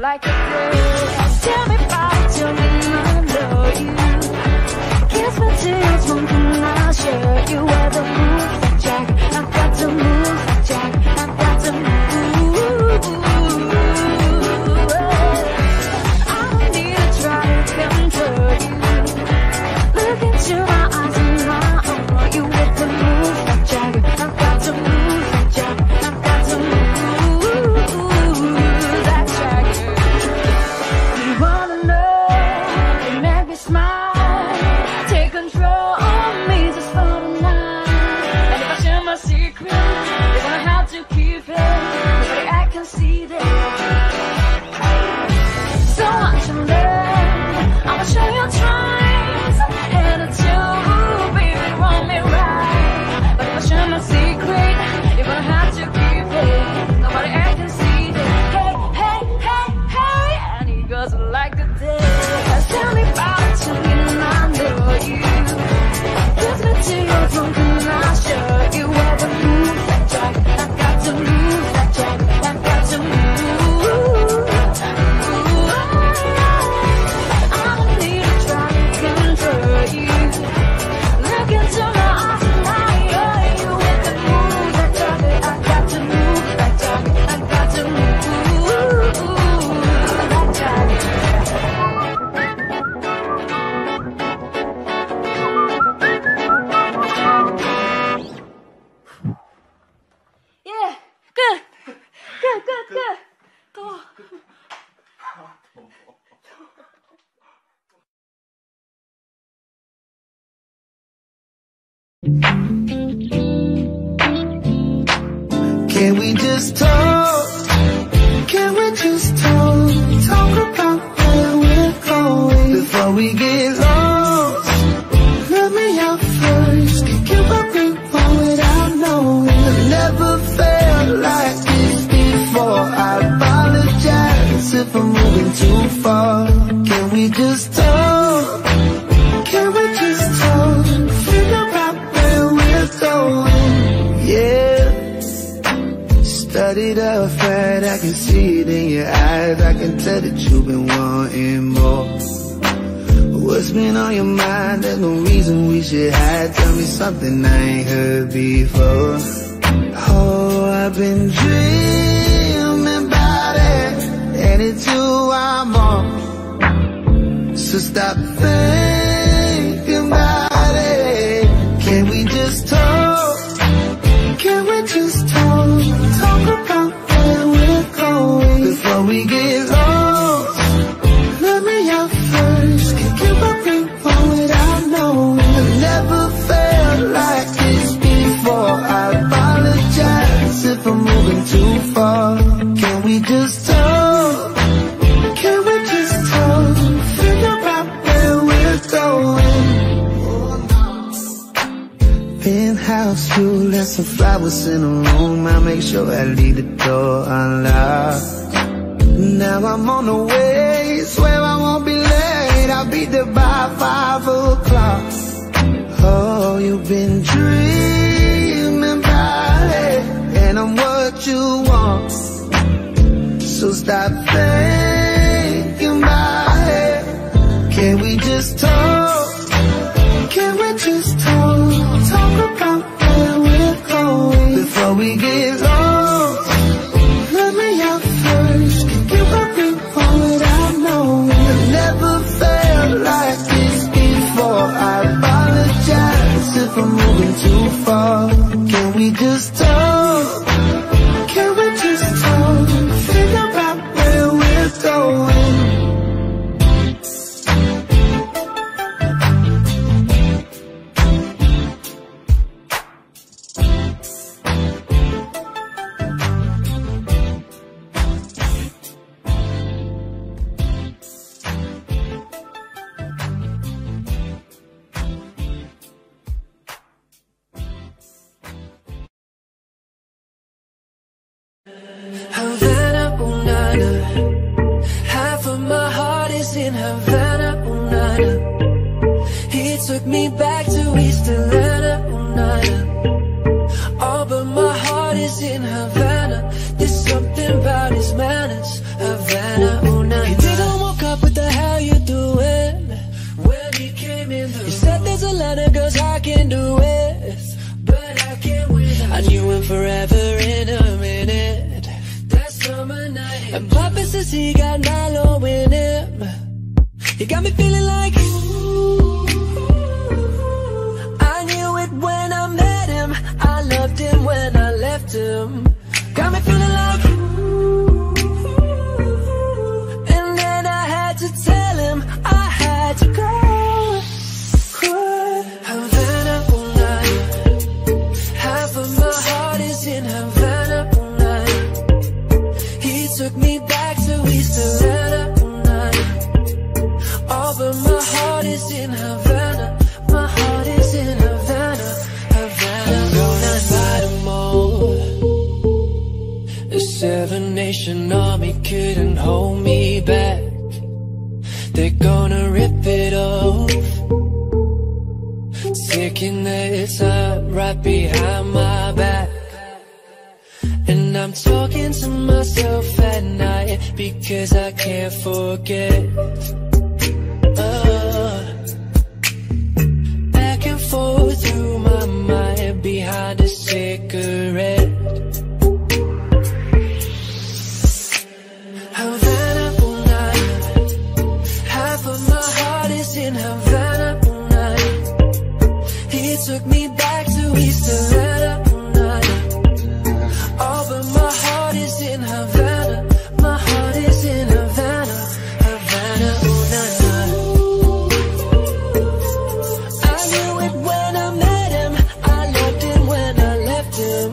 like a girl. Tell me about your love, love you. Kiss me till you're drunk and I'll show you where the moon. Can we just talk? Can we just talk? Talk about where we're going before we get lost. Let me out first. Give up me without knowing. I've never felt like this before. I apologize if I'm moving too far. Can we just talk? Can we just talk? Think about where we're going. Yeah. Studied up right, I can see it in your eyes. I can tell that you've been wanting more. What's been on your mind? There's no reason we should hide. Tell me something I ain't heard before. Oh, I've been dreaming about it, and it's you I'm on. So stop thinking about it. Can we just talk? Can we just talk? Talk about where we're going before we get lost. Let me out first. Give up me without knowing. I've never felt like this before. I apologize if I'm moving too far. Can we just talk? Can we just talk? Think about where we're going. Penthouse view, left some flowers in the room. I make sure I leave the door unlocked. Now I'm on the way, swear I won't be late. I'll be there by 5 o'clock. Oh, you've been dreaming. stop thinking about it. Can we just talk? Can we just talk? Talk about where we're going before we get lost. Let me out first, give up what I know. I've never felt like this before. I apologize if I'm moving too far. Can we just talk? Can we just talk? Think about where we're going. Havana, oh nana. Half of my heart is in Havana, oh nana. He took me back to East Atlanta, oh nana. All but my heart is in Havana. There's something about his manners, Havana, oh nana. He didn't walk up with the how you doing when he came in the room. He said there's a lot of girls I can do with, but I can't win. I knew him forever in a minute. And Papa says he got Milo in him. You got me feeling like I knew it when I met him. I loved him when I left him. Got me feeling like and then I had to tell him I had to go. Havana, oh nana. Half of my heart is in Havana, oh nana. Took me back to East Atlanta, oh nana. All but my heart is in Havana. My heart is in Havana, Havana. I'm gonna fight them all. The Seven Nation Army couldn't hold me back. They're gonna rip it off, taking their time right behind my back. And I'm talking to myself at night because I can't forget. Back and forth through my mind behind a cigarette. Havana, oh nana. Half of my heart is in Havana, oh nana. He took me back to East Atlanta, oh nana. All but my heart is in Havana. My heart is in Havana, Havana, oh nana. I knew it when I met him. I loved him when I left him.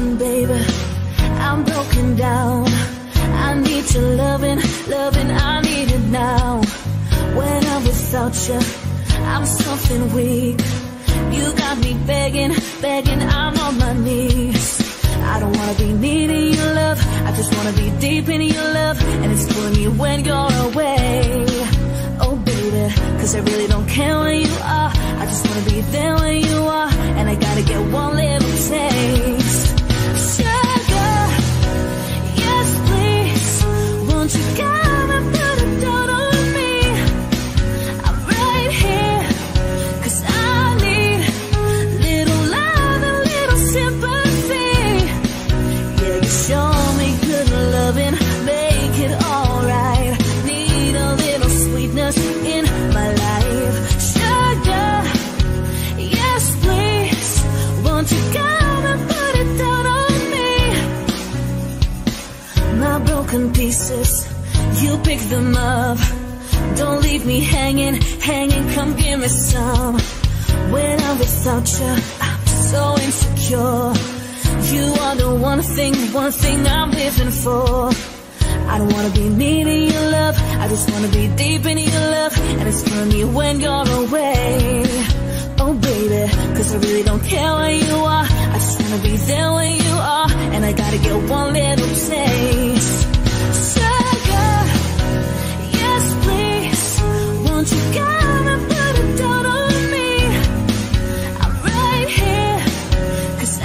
hurting, baby. I'm broken down. I need your loving, loving. I need it now. When I'm without you, I'm something weak. You got me begging, begging. I'm on my knees. I don't wanna be needing your love, I just wanna be deep in your love. And it's killing me when you're away. Oh baby, cause I really don't care where you are, I just wanna be there where you are. And I gotta get one little taste. Sugar, yes please, won't you come and put a dot on me? I'm right here, cause I need little love and little sympathy. Yeah, you show me good loving, make it alright. Need a little sweetness in my life. Sugar, yes please, won't you come and put it down on me? My broken pieces, you pick them up. Don't leave me hanging, hanging, come give me some. When I'm without you, I'm so insecure. You are the one thing I'm living for. I don't wanna be needing your love, I just wanna be deep in your love. And it's killing me when you're away. Oh baby, cause I really don't care where you are, I just wanna be there where you are. And I gotta get one little taste. Sugar, yes please, won't you come and put a dot on me? I'm right here, cause I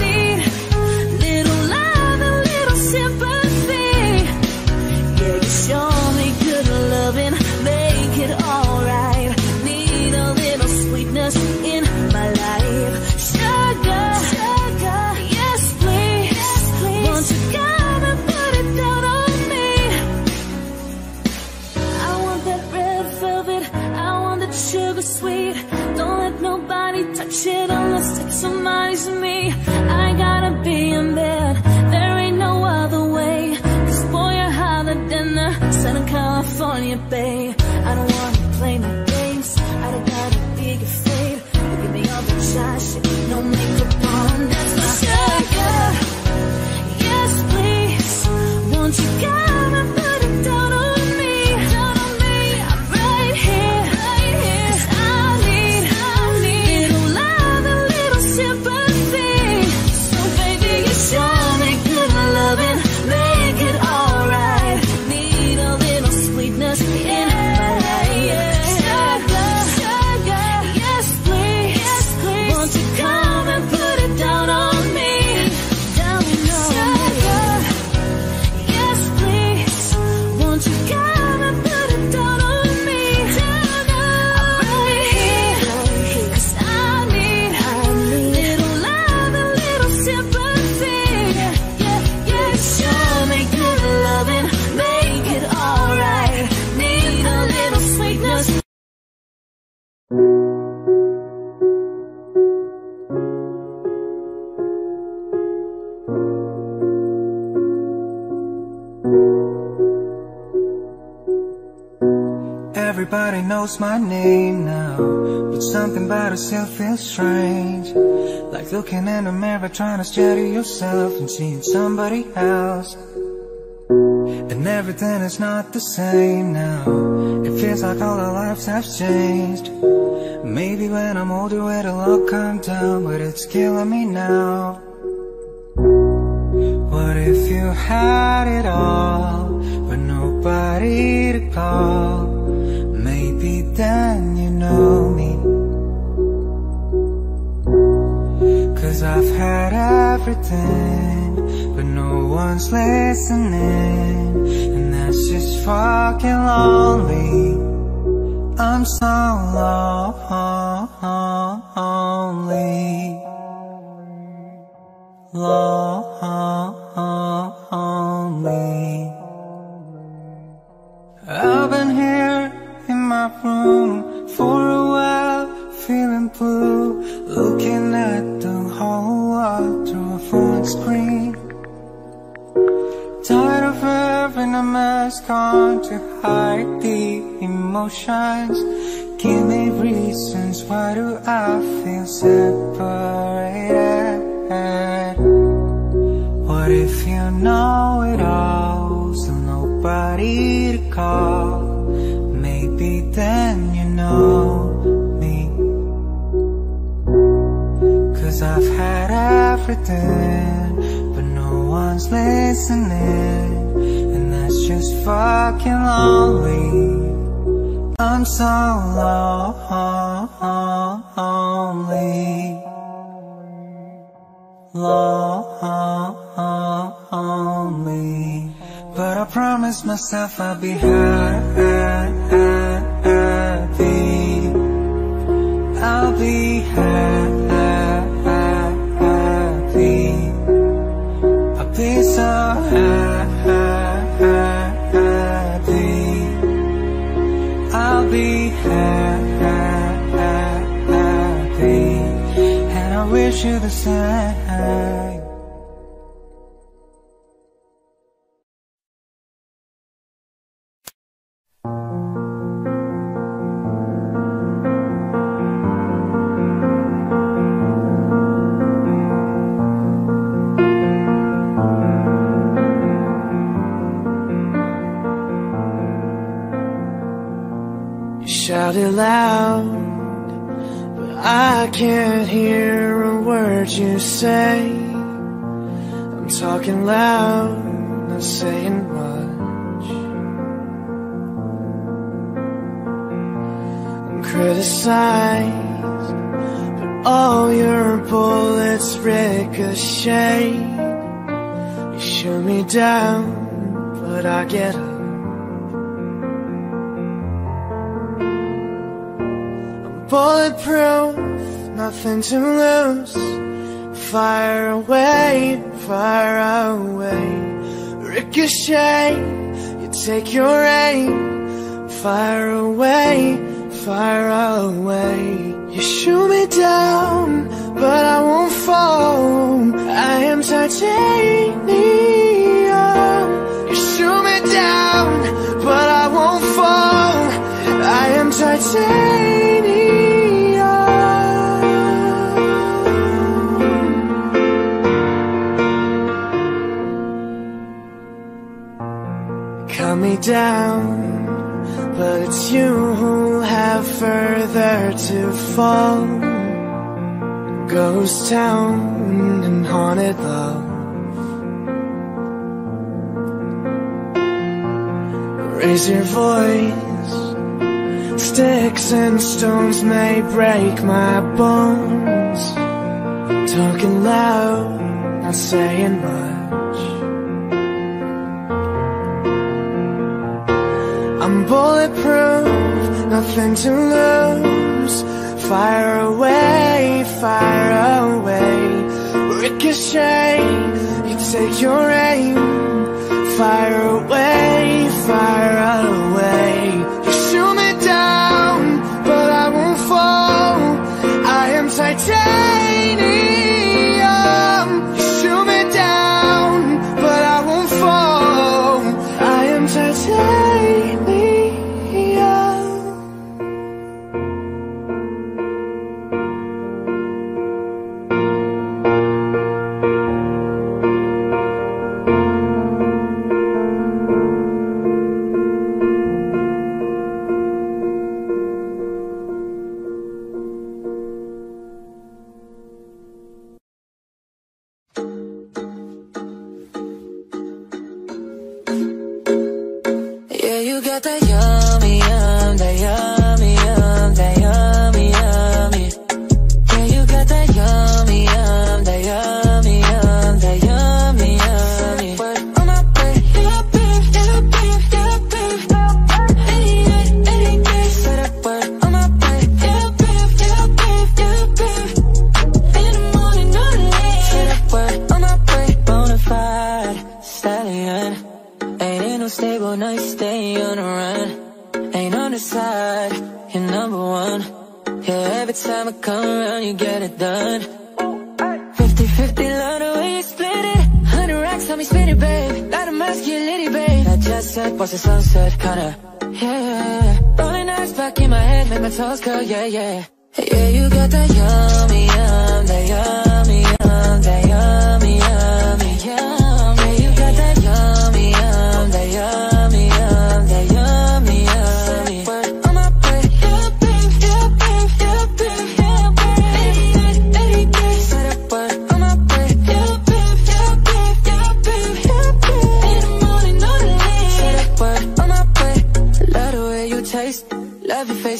need little love and little sympathy. Yeah, you show me good loving, make it alright. Need a little sweetness in my life. Sugar, sugar, yes please, won't you come and put it down on me? I want that red velvet, I want that sugar sweet. Don't let nobody touch it unless it's somebody's me. I gotta be in bed, there ain't no other way. Cause boy, you're hotter than the Southern California bay. I don't wanna play no games, I don't gotta be your fate. You give me all the shy shit, no makeup on, that's my sugar. Yes please, won't you come and put it down on me? I'm right here, cause I need little love and little sympathy. So baby, you show me good loving, make it alright. Need a little sweetness in my life. Sugar, sugar, yes please, won't you come and put it down on me? Sugar, yes please, won't you come and put it down on me? I'm right here, cause I need little love and little sympathy. Yeah, you show me good loving, make it alright. Need a little sweetness. Everybody knows my name now, but something about it still feels strange. Like looking in the mirror, trying to study yourself and seeing somebody else. And everything is not the same now. It feels like all our lives have changed. Maybe when I'm older it'll all come down, but it's killing me now. What if you had it all, but nobody to call? Maybe then you know me, cause I've had everything, but no one's listening. And that's just fucking lonely. I'm so lonely. Lonely. I've been here in my room for a while, feeling blue, looking at the whole world through a phone screen. Tired of having a mask on to hide the emotions. Give me reasons, why do I feel separated? if you know it all, so nobody to call. Maybe then you know me, 'cause I've had everything, but no one's listening, and that's just fucking lonely. I'm so lonely. Lonely, but I promised myself I'll be happy. I'll be happy. I'll be so happy. I'll be happy, and I wish you the same. You shouted loud, but I can't hear a word you say. I'm talking loud, not saying much. I'm criticized, but all your bullets ricochet. You shoot me down, but I get up. I'm bulletproof, nothing to lose. Fire away, fire away. Ricochet, you take your aim. Fire away, fire away. You shoot me down, but I won't fall. I am titanium. You shoot me down, but I won't fall. I am titanium. Cut me down, but it's you who have further to fall. Ghost town and haunted love. Raise your voice. Sticks and stones may break my bones. Talking loud, not saying much. I'm bulletproof, nothing to lose. Fire away, fire away. Ricochet, you take your aim. Fire away, fire away. You shoot me down, but I won't fall. I am titanium. You shoot me down, but I won't fall. I am titanium. Yummy, yummy, yummy, yummy, yummy.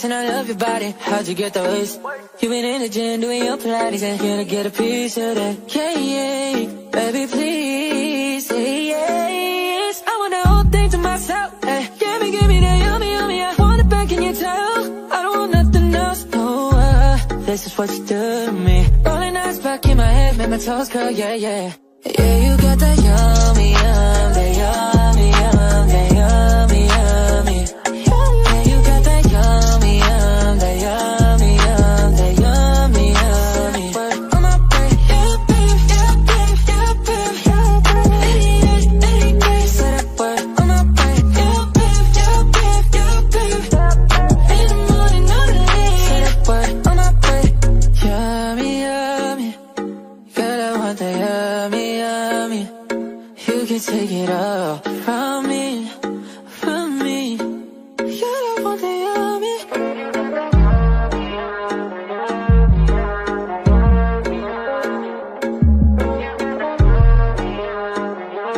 waist and I love your body. How'd you get the waist? You been in the gym doing your Pilates and here to get a piece of that. Yeah, yeah, baby, please, say yes. I want the whole thing to myself. Hey, give me that yummy, yummy. I want it back in your tail. I don't want nothing else, no. This is what you do to me. Rolling eyes back in my head, make my toes curl, yeah, yeah. Yeah, you got that yummy, yum, that yummy, yum, that yummy, yummy. Yeah, you got that yummy, yum, that yummy, yum, that yummy, yummy. Work on my brain, yeah, babe, yeah, babe, yeah, babe, yeah, babe. 88, 88, said it. Work on my brain, yeah, babe, yeah, babe, yeah, babe. In the morning, on the late, said it. Work on my brain, yummy, yummy. Girl, I want that yummy. You can take it all from me, from me. You don't want the yummy. Yeah, you got that yummy, yum, that yummy, yum, that yummy, yummy.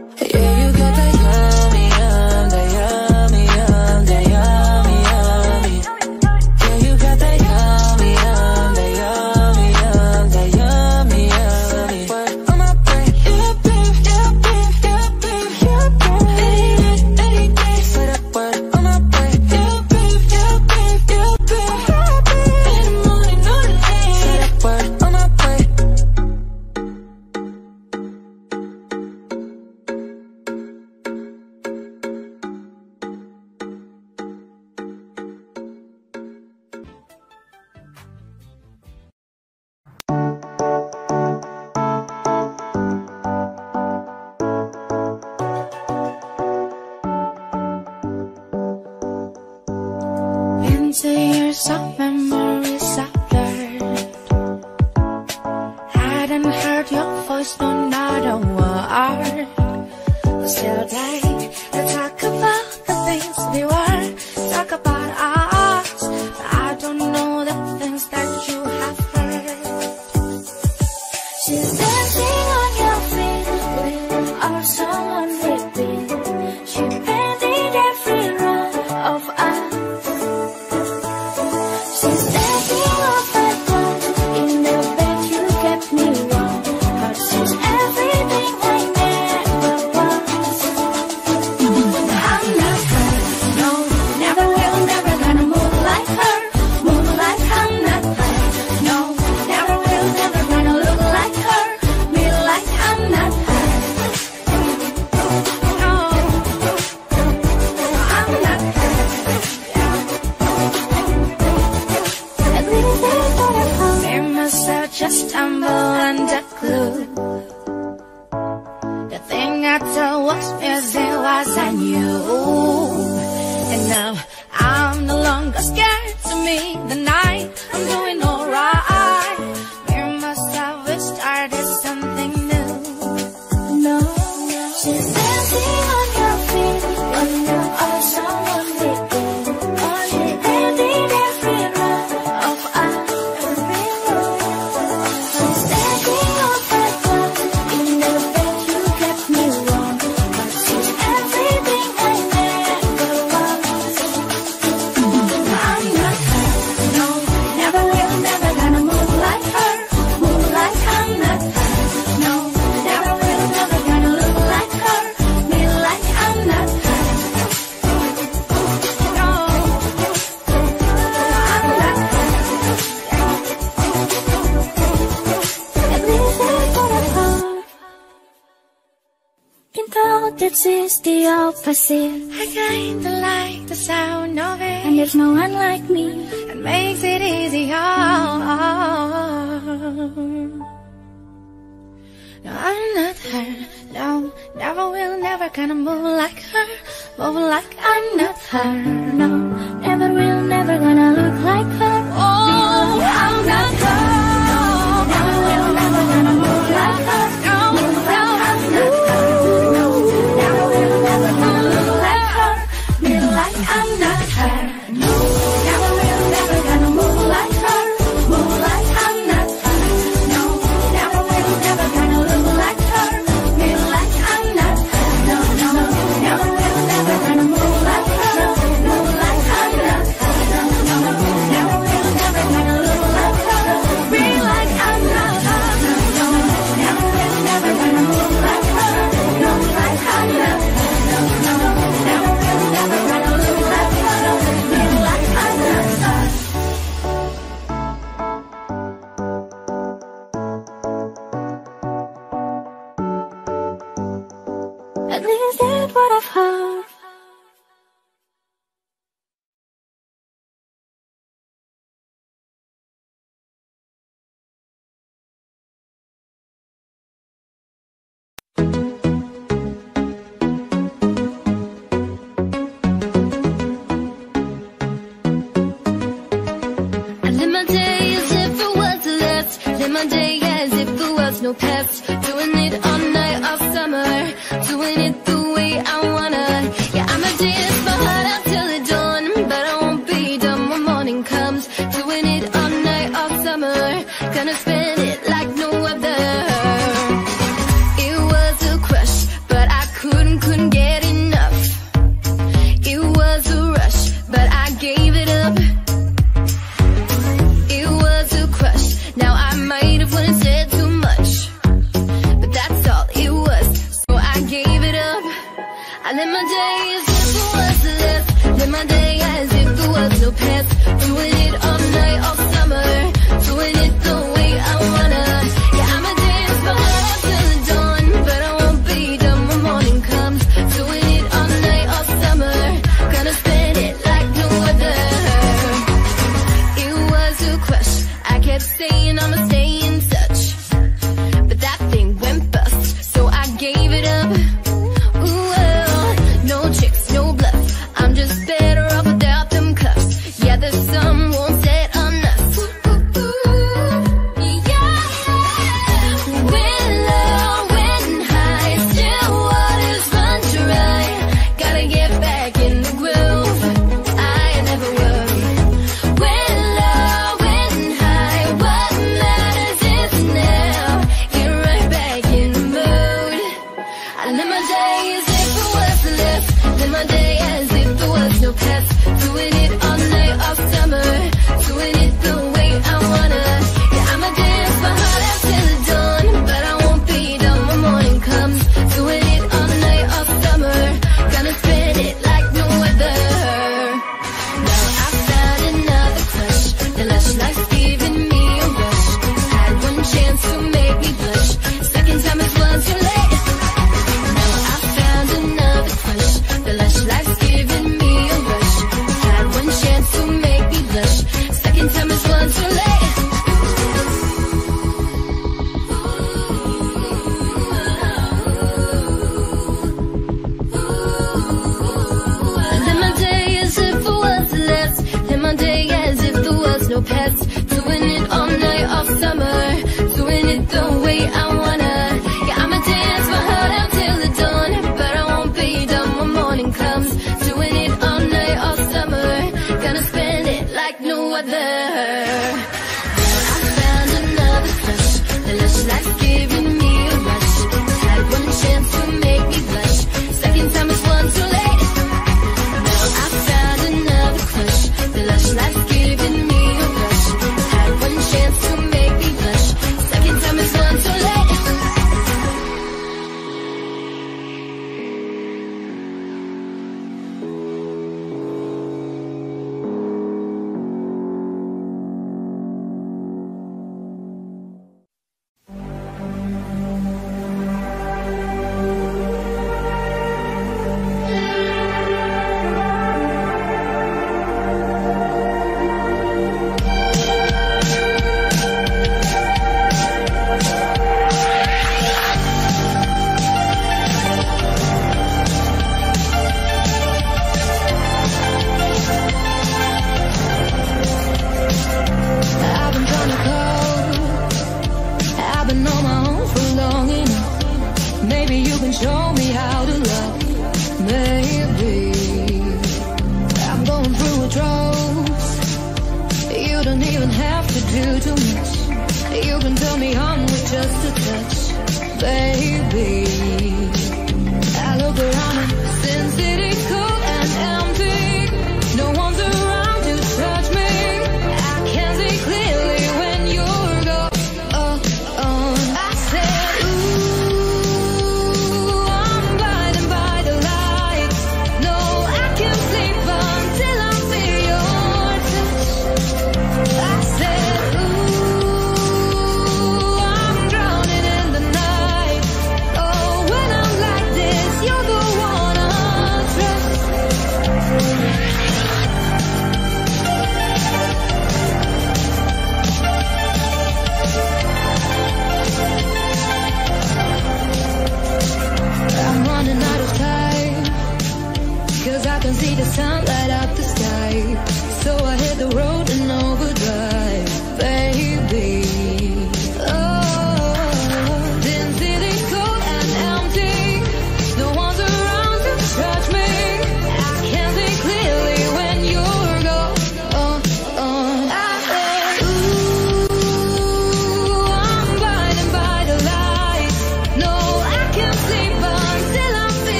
Yeah, you got that yummy, yum, that yummy, yum, that yummy. Into years of memories I blurred. Hadn't heard your voice, no, not a word. But still day to talk about the things we were, talk about us, but I don't know the things that you have heard. She's dancing on your feet with or someone repeat. She painted every round of us. This is the opposite. I kinda like the sound of it, and there's no one like me, it makes it easier. No, I'm not her. No, never will, never gonna move like her. Move like I'm not her. No, never will, never gonna look like her. Oh, I'm not her. No, never will, never gonna move like her. I'm not her. No, never will, never gonna move like her. Move like I'm not her. No, never will, never gonna look like her. Feel like I'm not her. No, no, never will, never gonna move like her. At least that's what I've heard. Past, doing it all night, all summer, doing it the way I wanna. Yeah, I'ma dance my heart out till the dawn, but I won't be done when morning comes. Doing it all night, all summer, gonna spend it like no other. It was a crush, but I couldn't get enough. It was a rush, but I gave it up. It was a crush, now I might have went and said too much. I live my day as if it was a lift. Live my day as if it was no past. Doing it all night, all summer. Doing it the way I wanna. Yeah, I'ma dance my heart out till the dawn, but I won't be done when morning comes. Doing it all night, all summer. Gonna spend it like no other. It was a crush. I kept saying I'ma stay in touch, but that thing went bust, so I gave it up.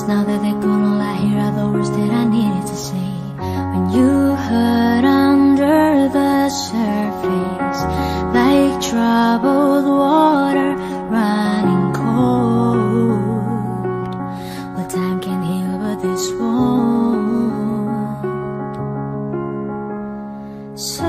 It's now that they're gone, all I hear are the words that I needed to say. When you hurt under the surface, like troubled water running cold. Well, time can heal, but this won't. So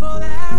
for that.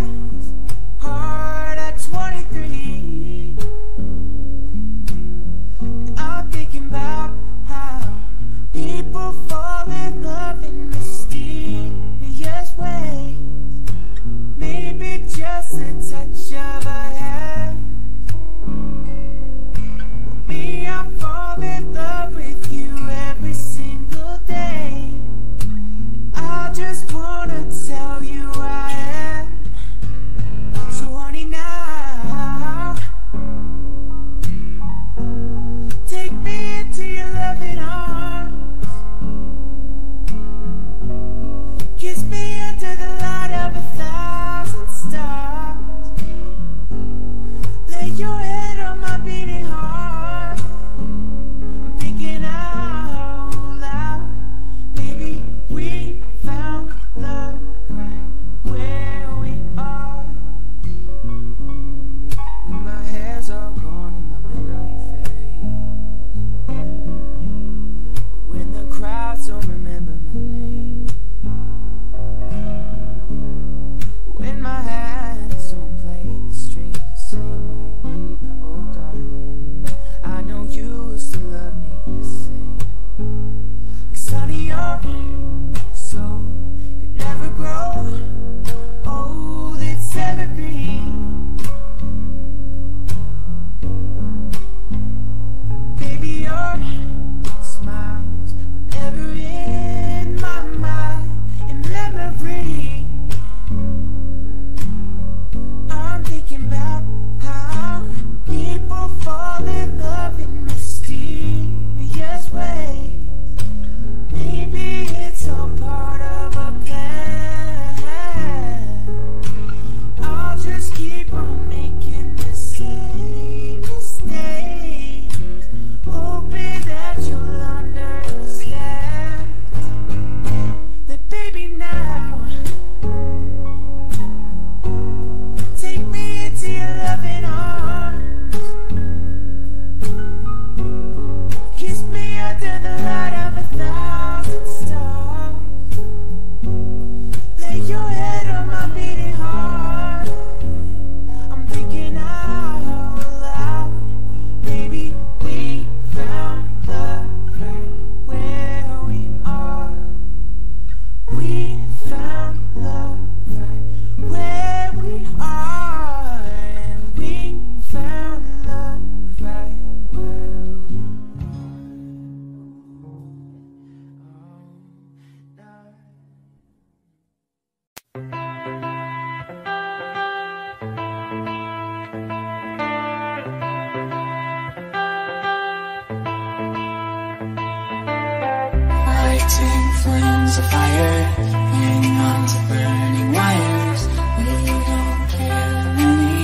Lighting flames of fire, hanging on to burning wires. We don't care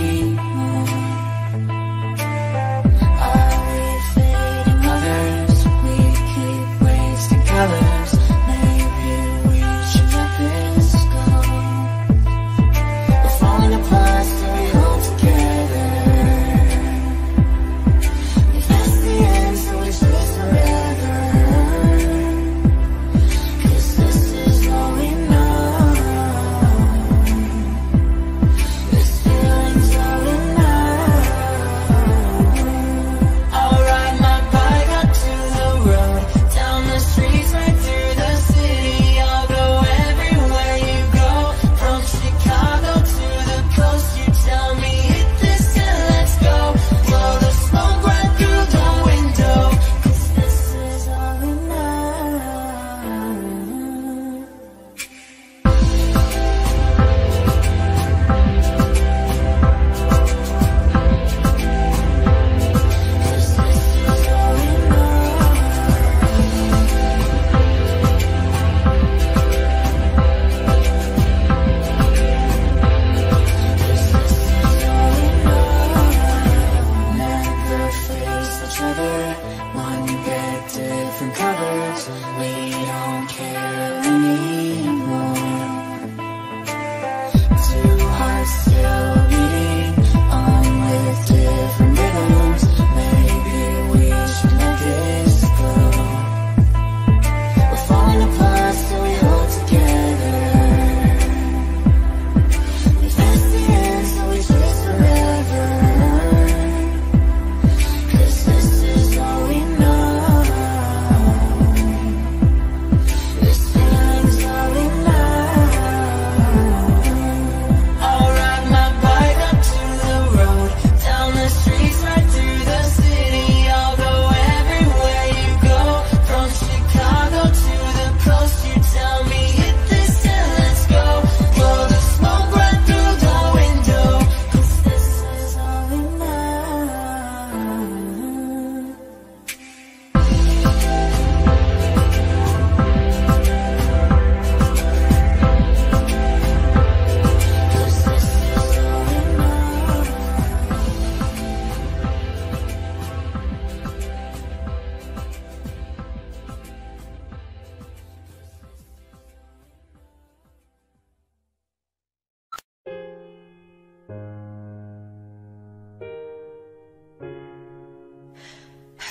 anymore. Are we fading lovers? We keep wasting colors. Maybe we should let this go. We're falling apart, so we hold together. If that's the end, so we choose forever. One bed, different covers. We don't care anymore. Two hearts still beating on with different rhythms. Maybe we should let this go. We're falling apart, so we hold together. If that's the end, so we choose forever.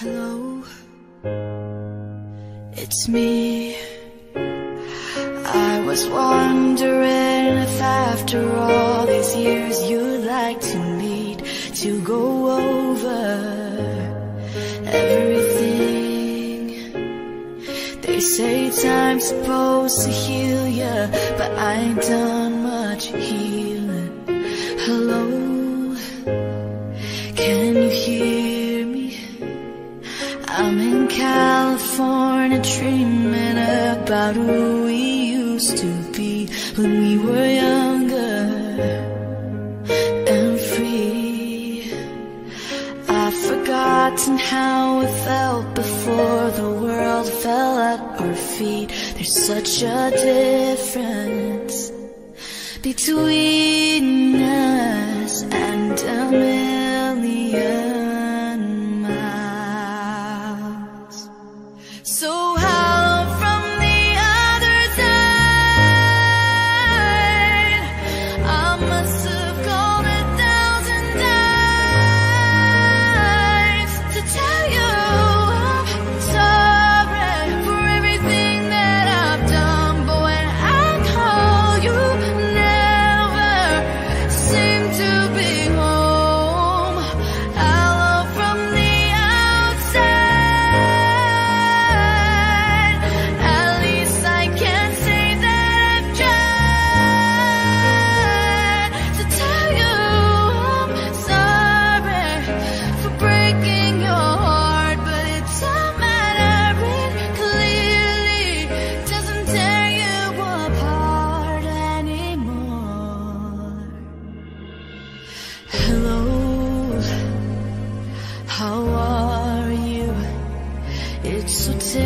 Hello, it's me. I was wondering if after all these years you'd like to meet to go over everything. They say time's supposed to heal ya, but I ain't done much healing. Hello, can you hear? I'm in California dreaming about who we used to be when we were younger and free. I've forgotten how it felt before the world fell at our feet. There's such a difference between us and a million.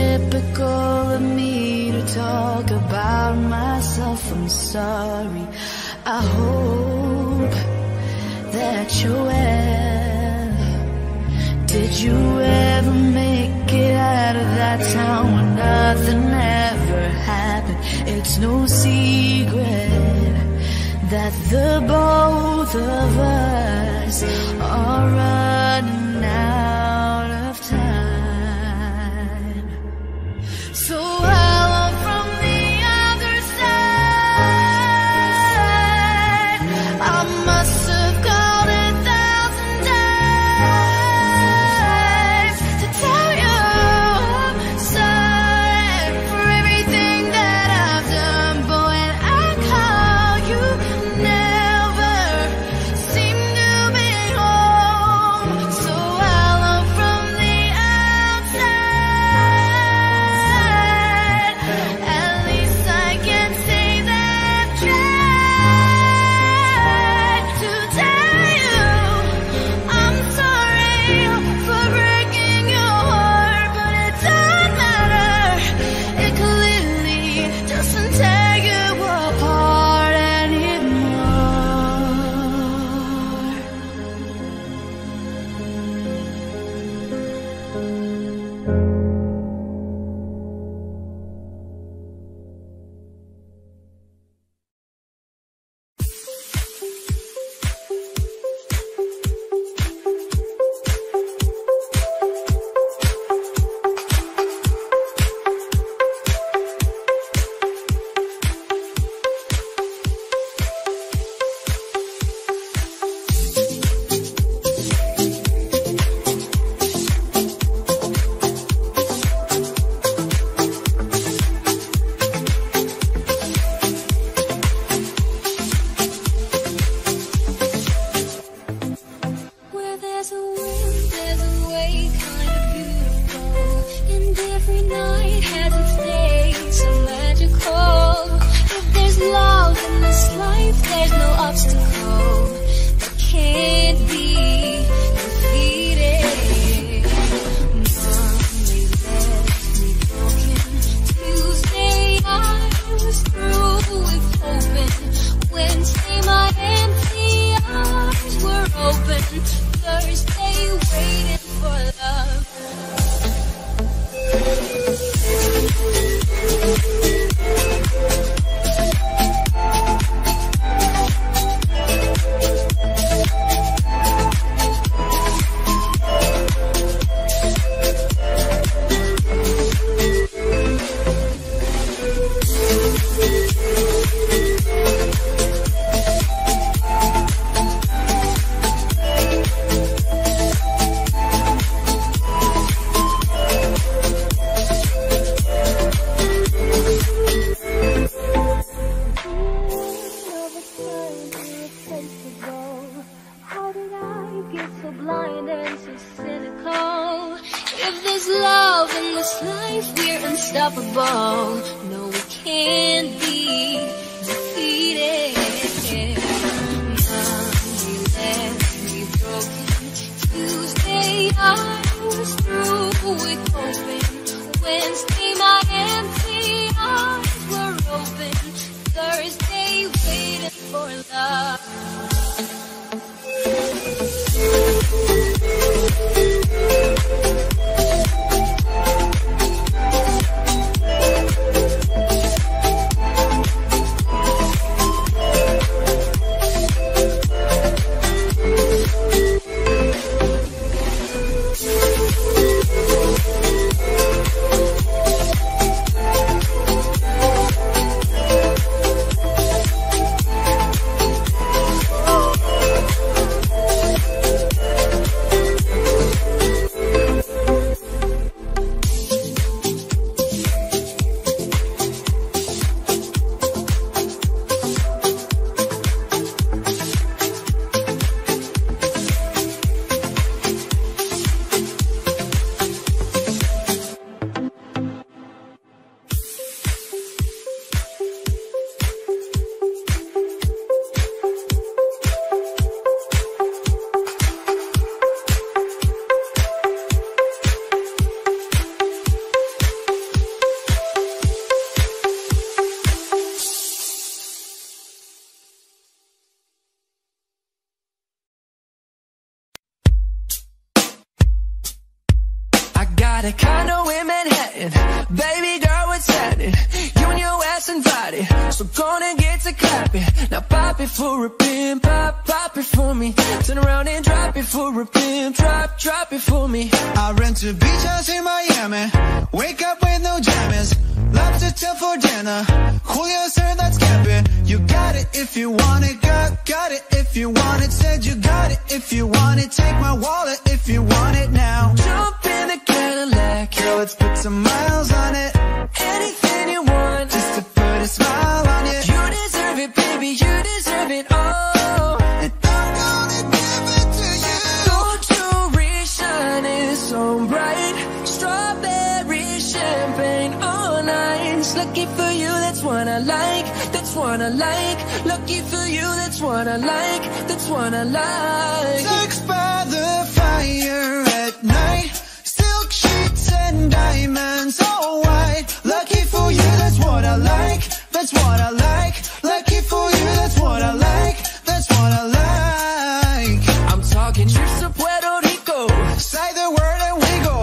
typical of me to talk about myself. I'm sorry. I hope that you're well. Did you ever make it out of that town where nothing ever happened? It's no secret that the both of us are running out of time. So hello from the other side. I must have called 1,000 times to tell you I'm sorry for everything that I've done. But when I call you, Baby girl, what's happening? You and your ass invited, so gonna get to clapping. Now pop it for a pimp, pop it for me. Turn around and drop it for a pimp, drop it for me. I rent a beach house in Miami, wake up with no jammies, lobster tail for dinner, Julio served that's camping. You got it if you want it, girl, got it if you want it. Said you got it if you want it, take my wallet if you want it now. Jump in the Cadillac, girl, let's put some miles on it. Anything you want, just to put a smile on it. You deserve it, baby, you deserve it all, and I'm gonna give it to you. Gold jewelry shining so bright, strawberry champagne all night. Lucky for you, that's what I like, that's what I like. Lucky for you, that's what I like, that's what I like. Sex by the fire at night, silk sheets and diamonds all white. Lucky for you, that's what I like, that's what I like. Lucky for you, that's what I like, that's what I like. I'm talking trips to Puerto Rico, say the word and we go.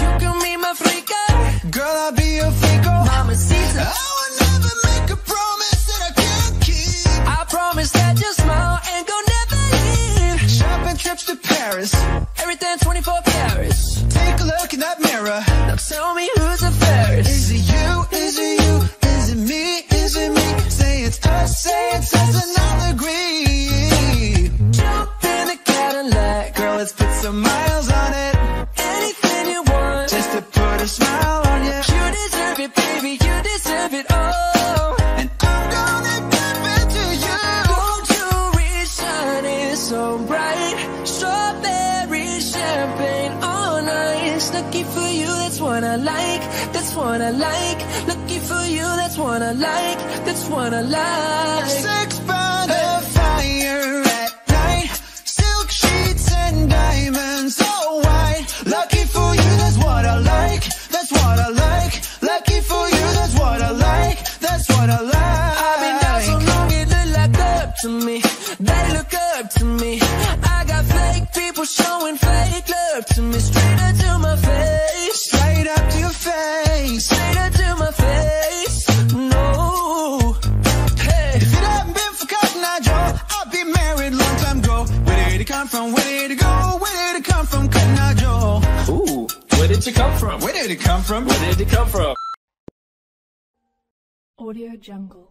You can be my freaka, girl, I'll be your freako. Mama sees it, I would never make a promise that I can't keep. I promise that you'll smile and go never leave. Shopping trips to Paris, everything 24 carats. Take a look in that mirror, now tell me who's the fairest. Is it you, is it you, is it me, is it me? Say it's us, say it's us, and I'll agree. Jump in the Cadillac, girl, let's put some miles on it. Anything you want, just to put a smile on you. You deserve it, baby, you deserve it all, and I'm gonna give it to you. Gold jewelry shining so bright, strawberry champagne all night. Lucky for you, that's what I like, that's what I like. Lucky for you, that's what I like, that's what I like. Sex by the fire at night, silk sheets and diamonds all white. Lucky for you, that's what I like, that's what I like. Lucky for you, that's what I like, that's what I like. I've been down so long, it look like up to me, they look up to me. I got fake people showing fake love to me, straight up to my face, straight up to your face, straight up to my face. No, hey, if it hadn't been for Cotton Eye Joe, I'd be married long time ago. Where did it come from? Where did it go? Where did it come from, Cotton Eye Joe? Ooh, where did you come from? Where did it come from? Where did it come from? Audio Jungle.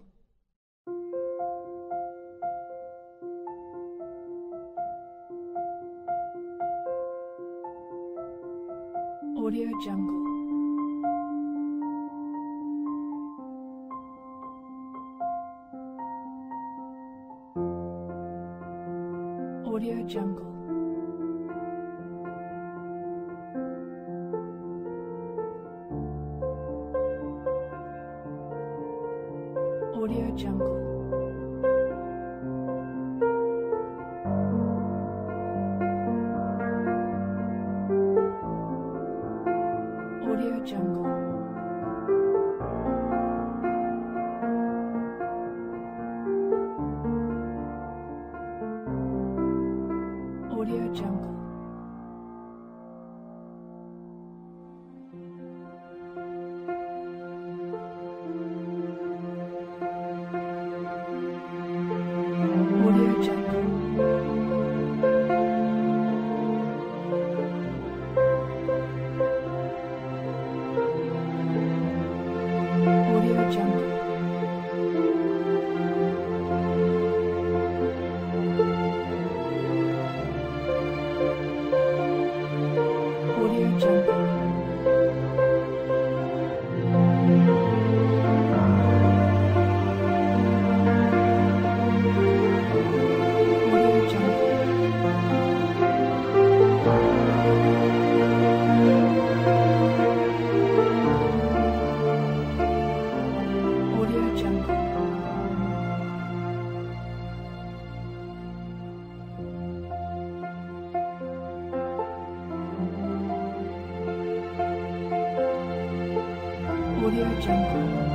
Audio Jungle. Audio Jungle. Audio Jungle. Audio Jungle. Audio Jungle. Audio Jungle.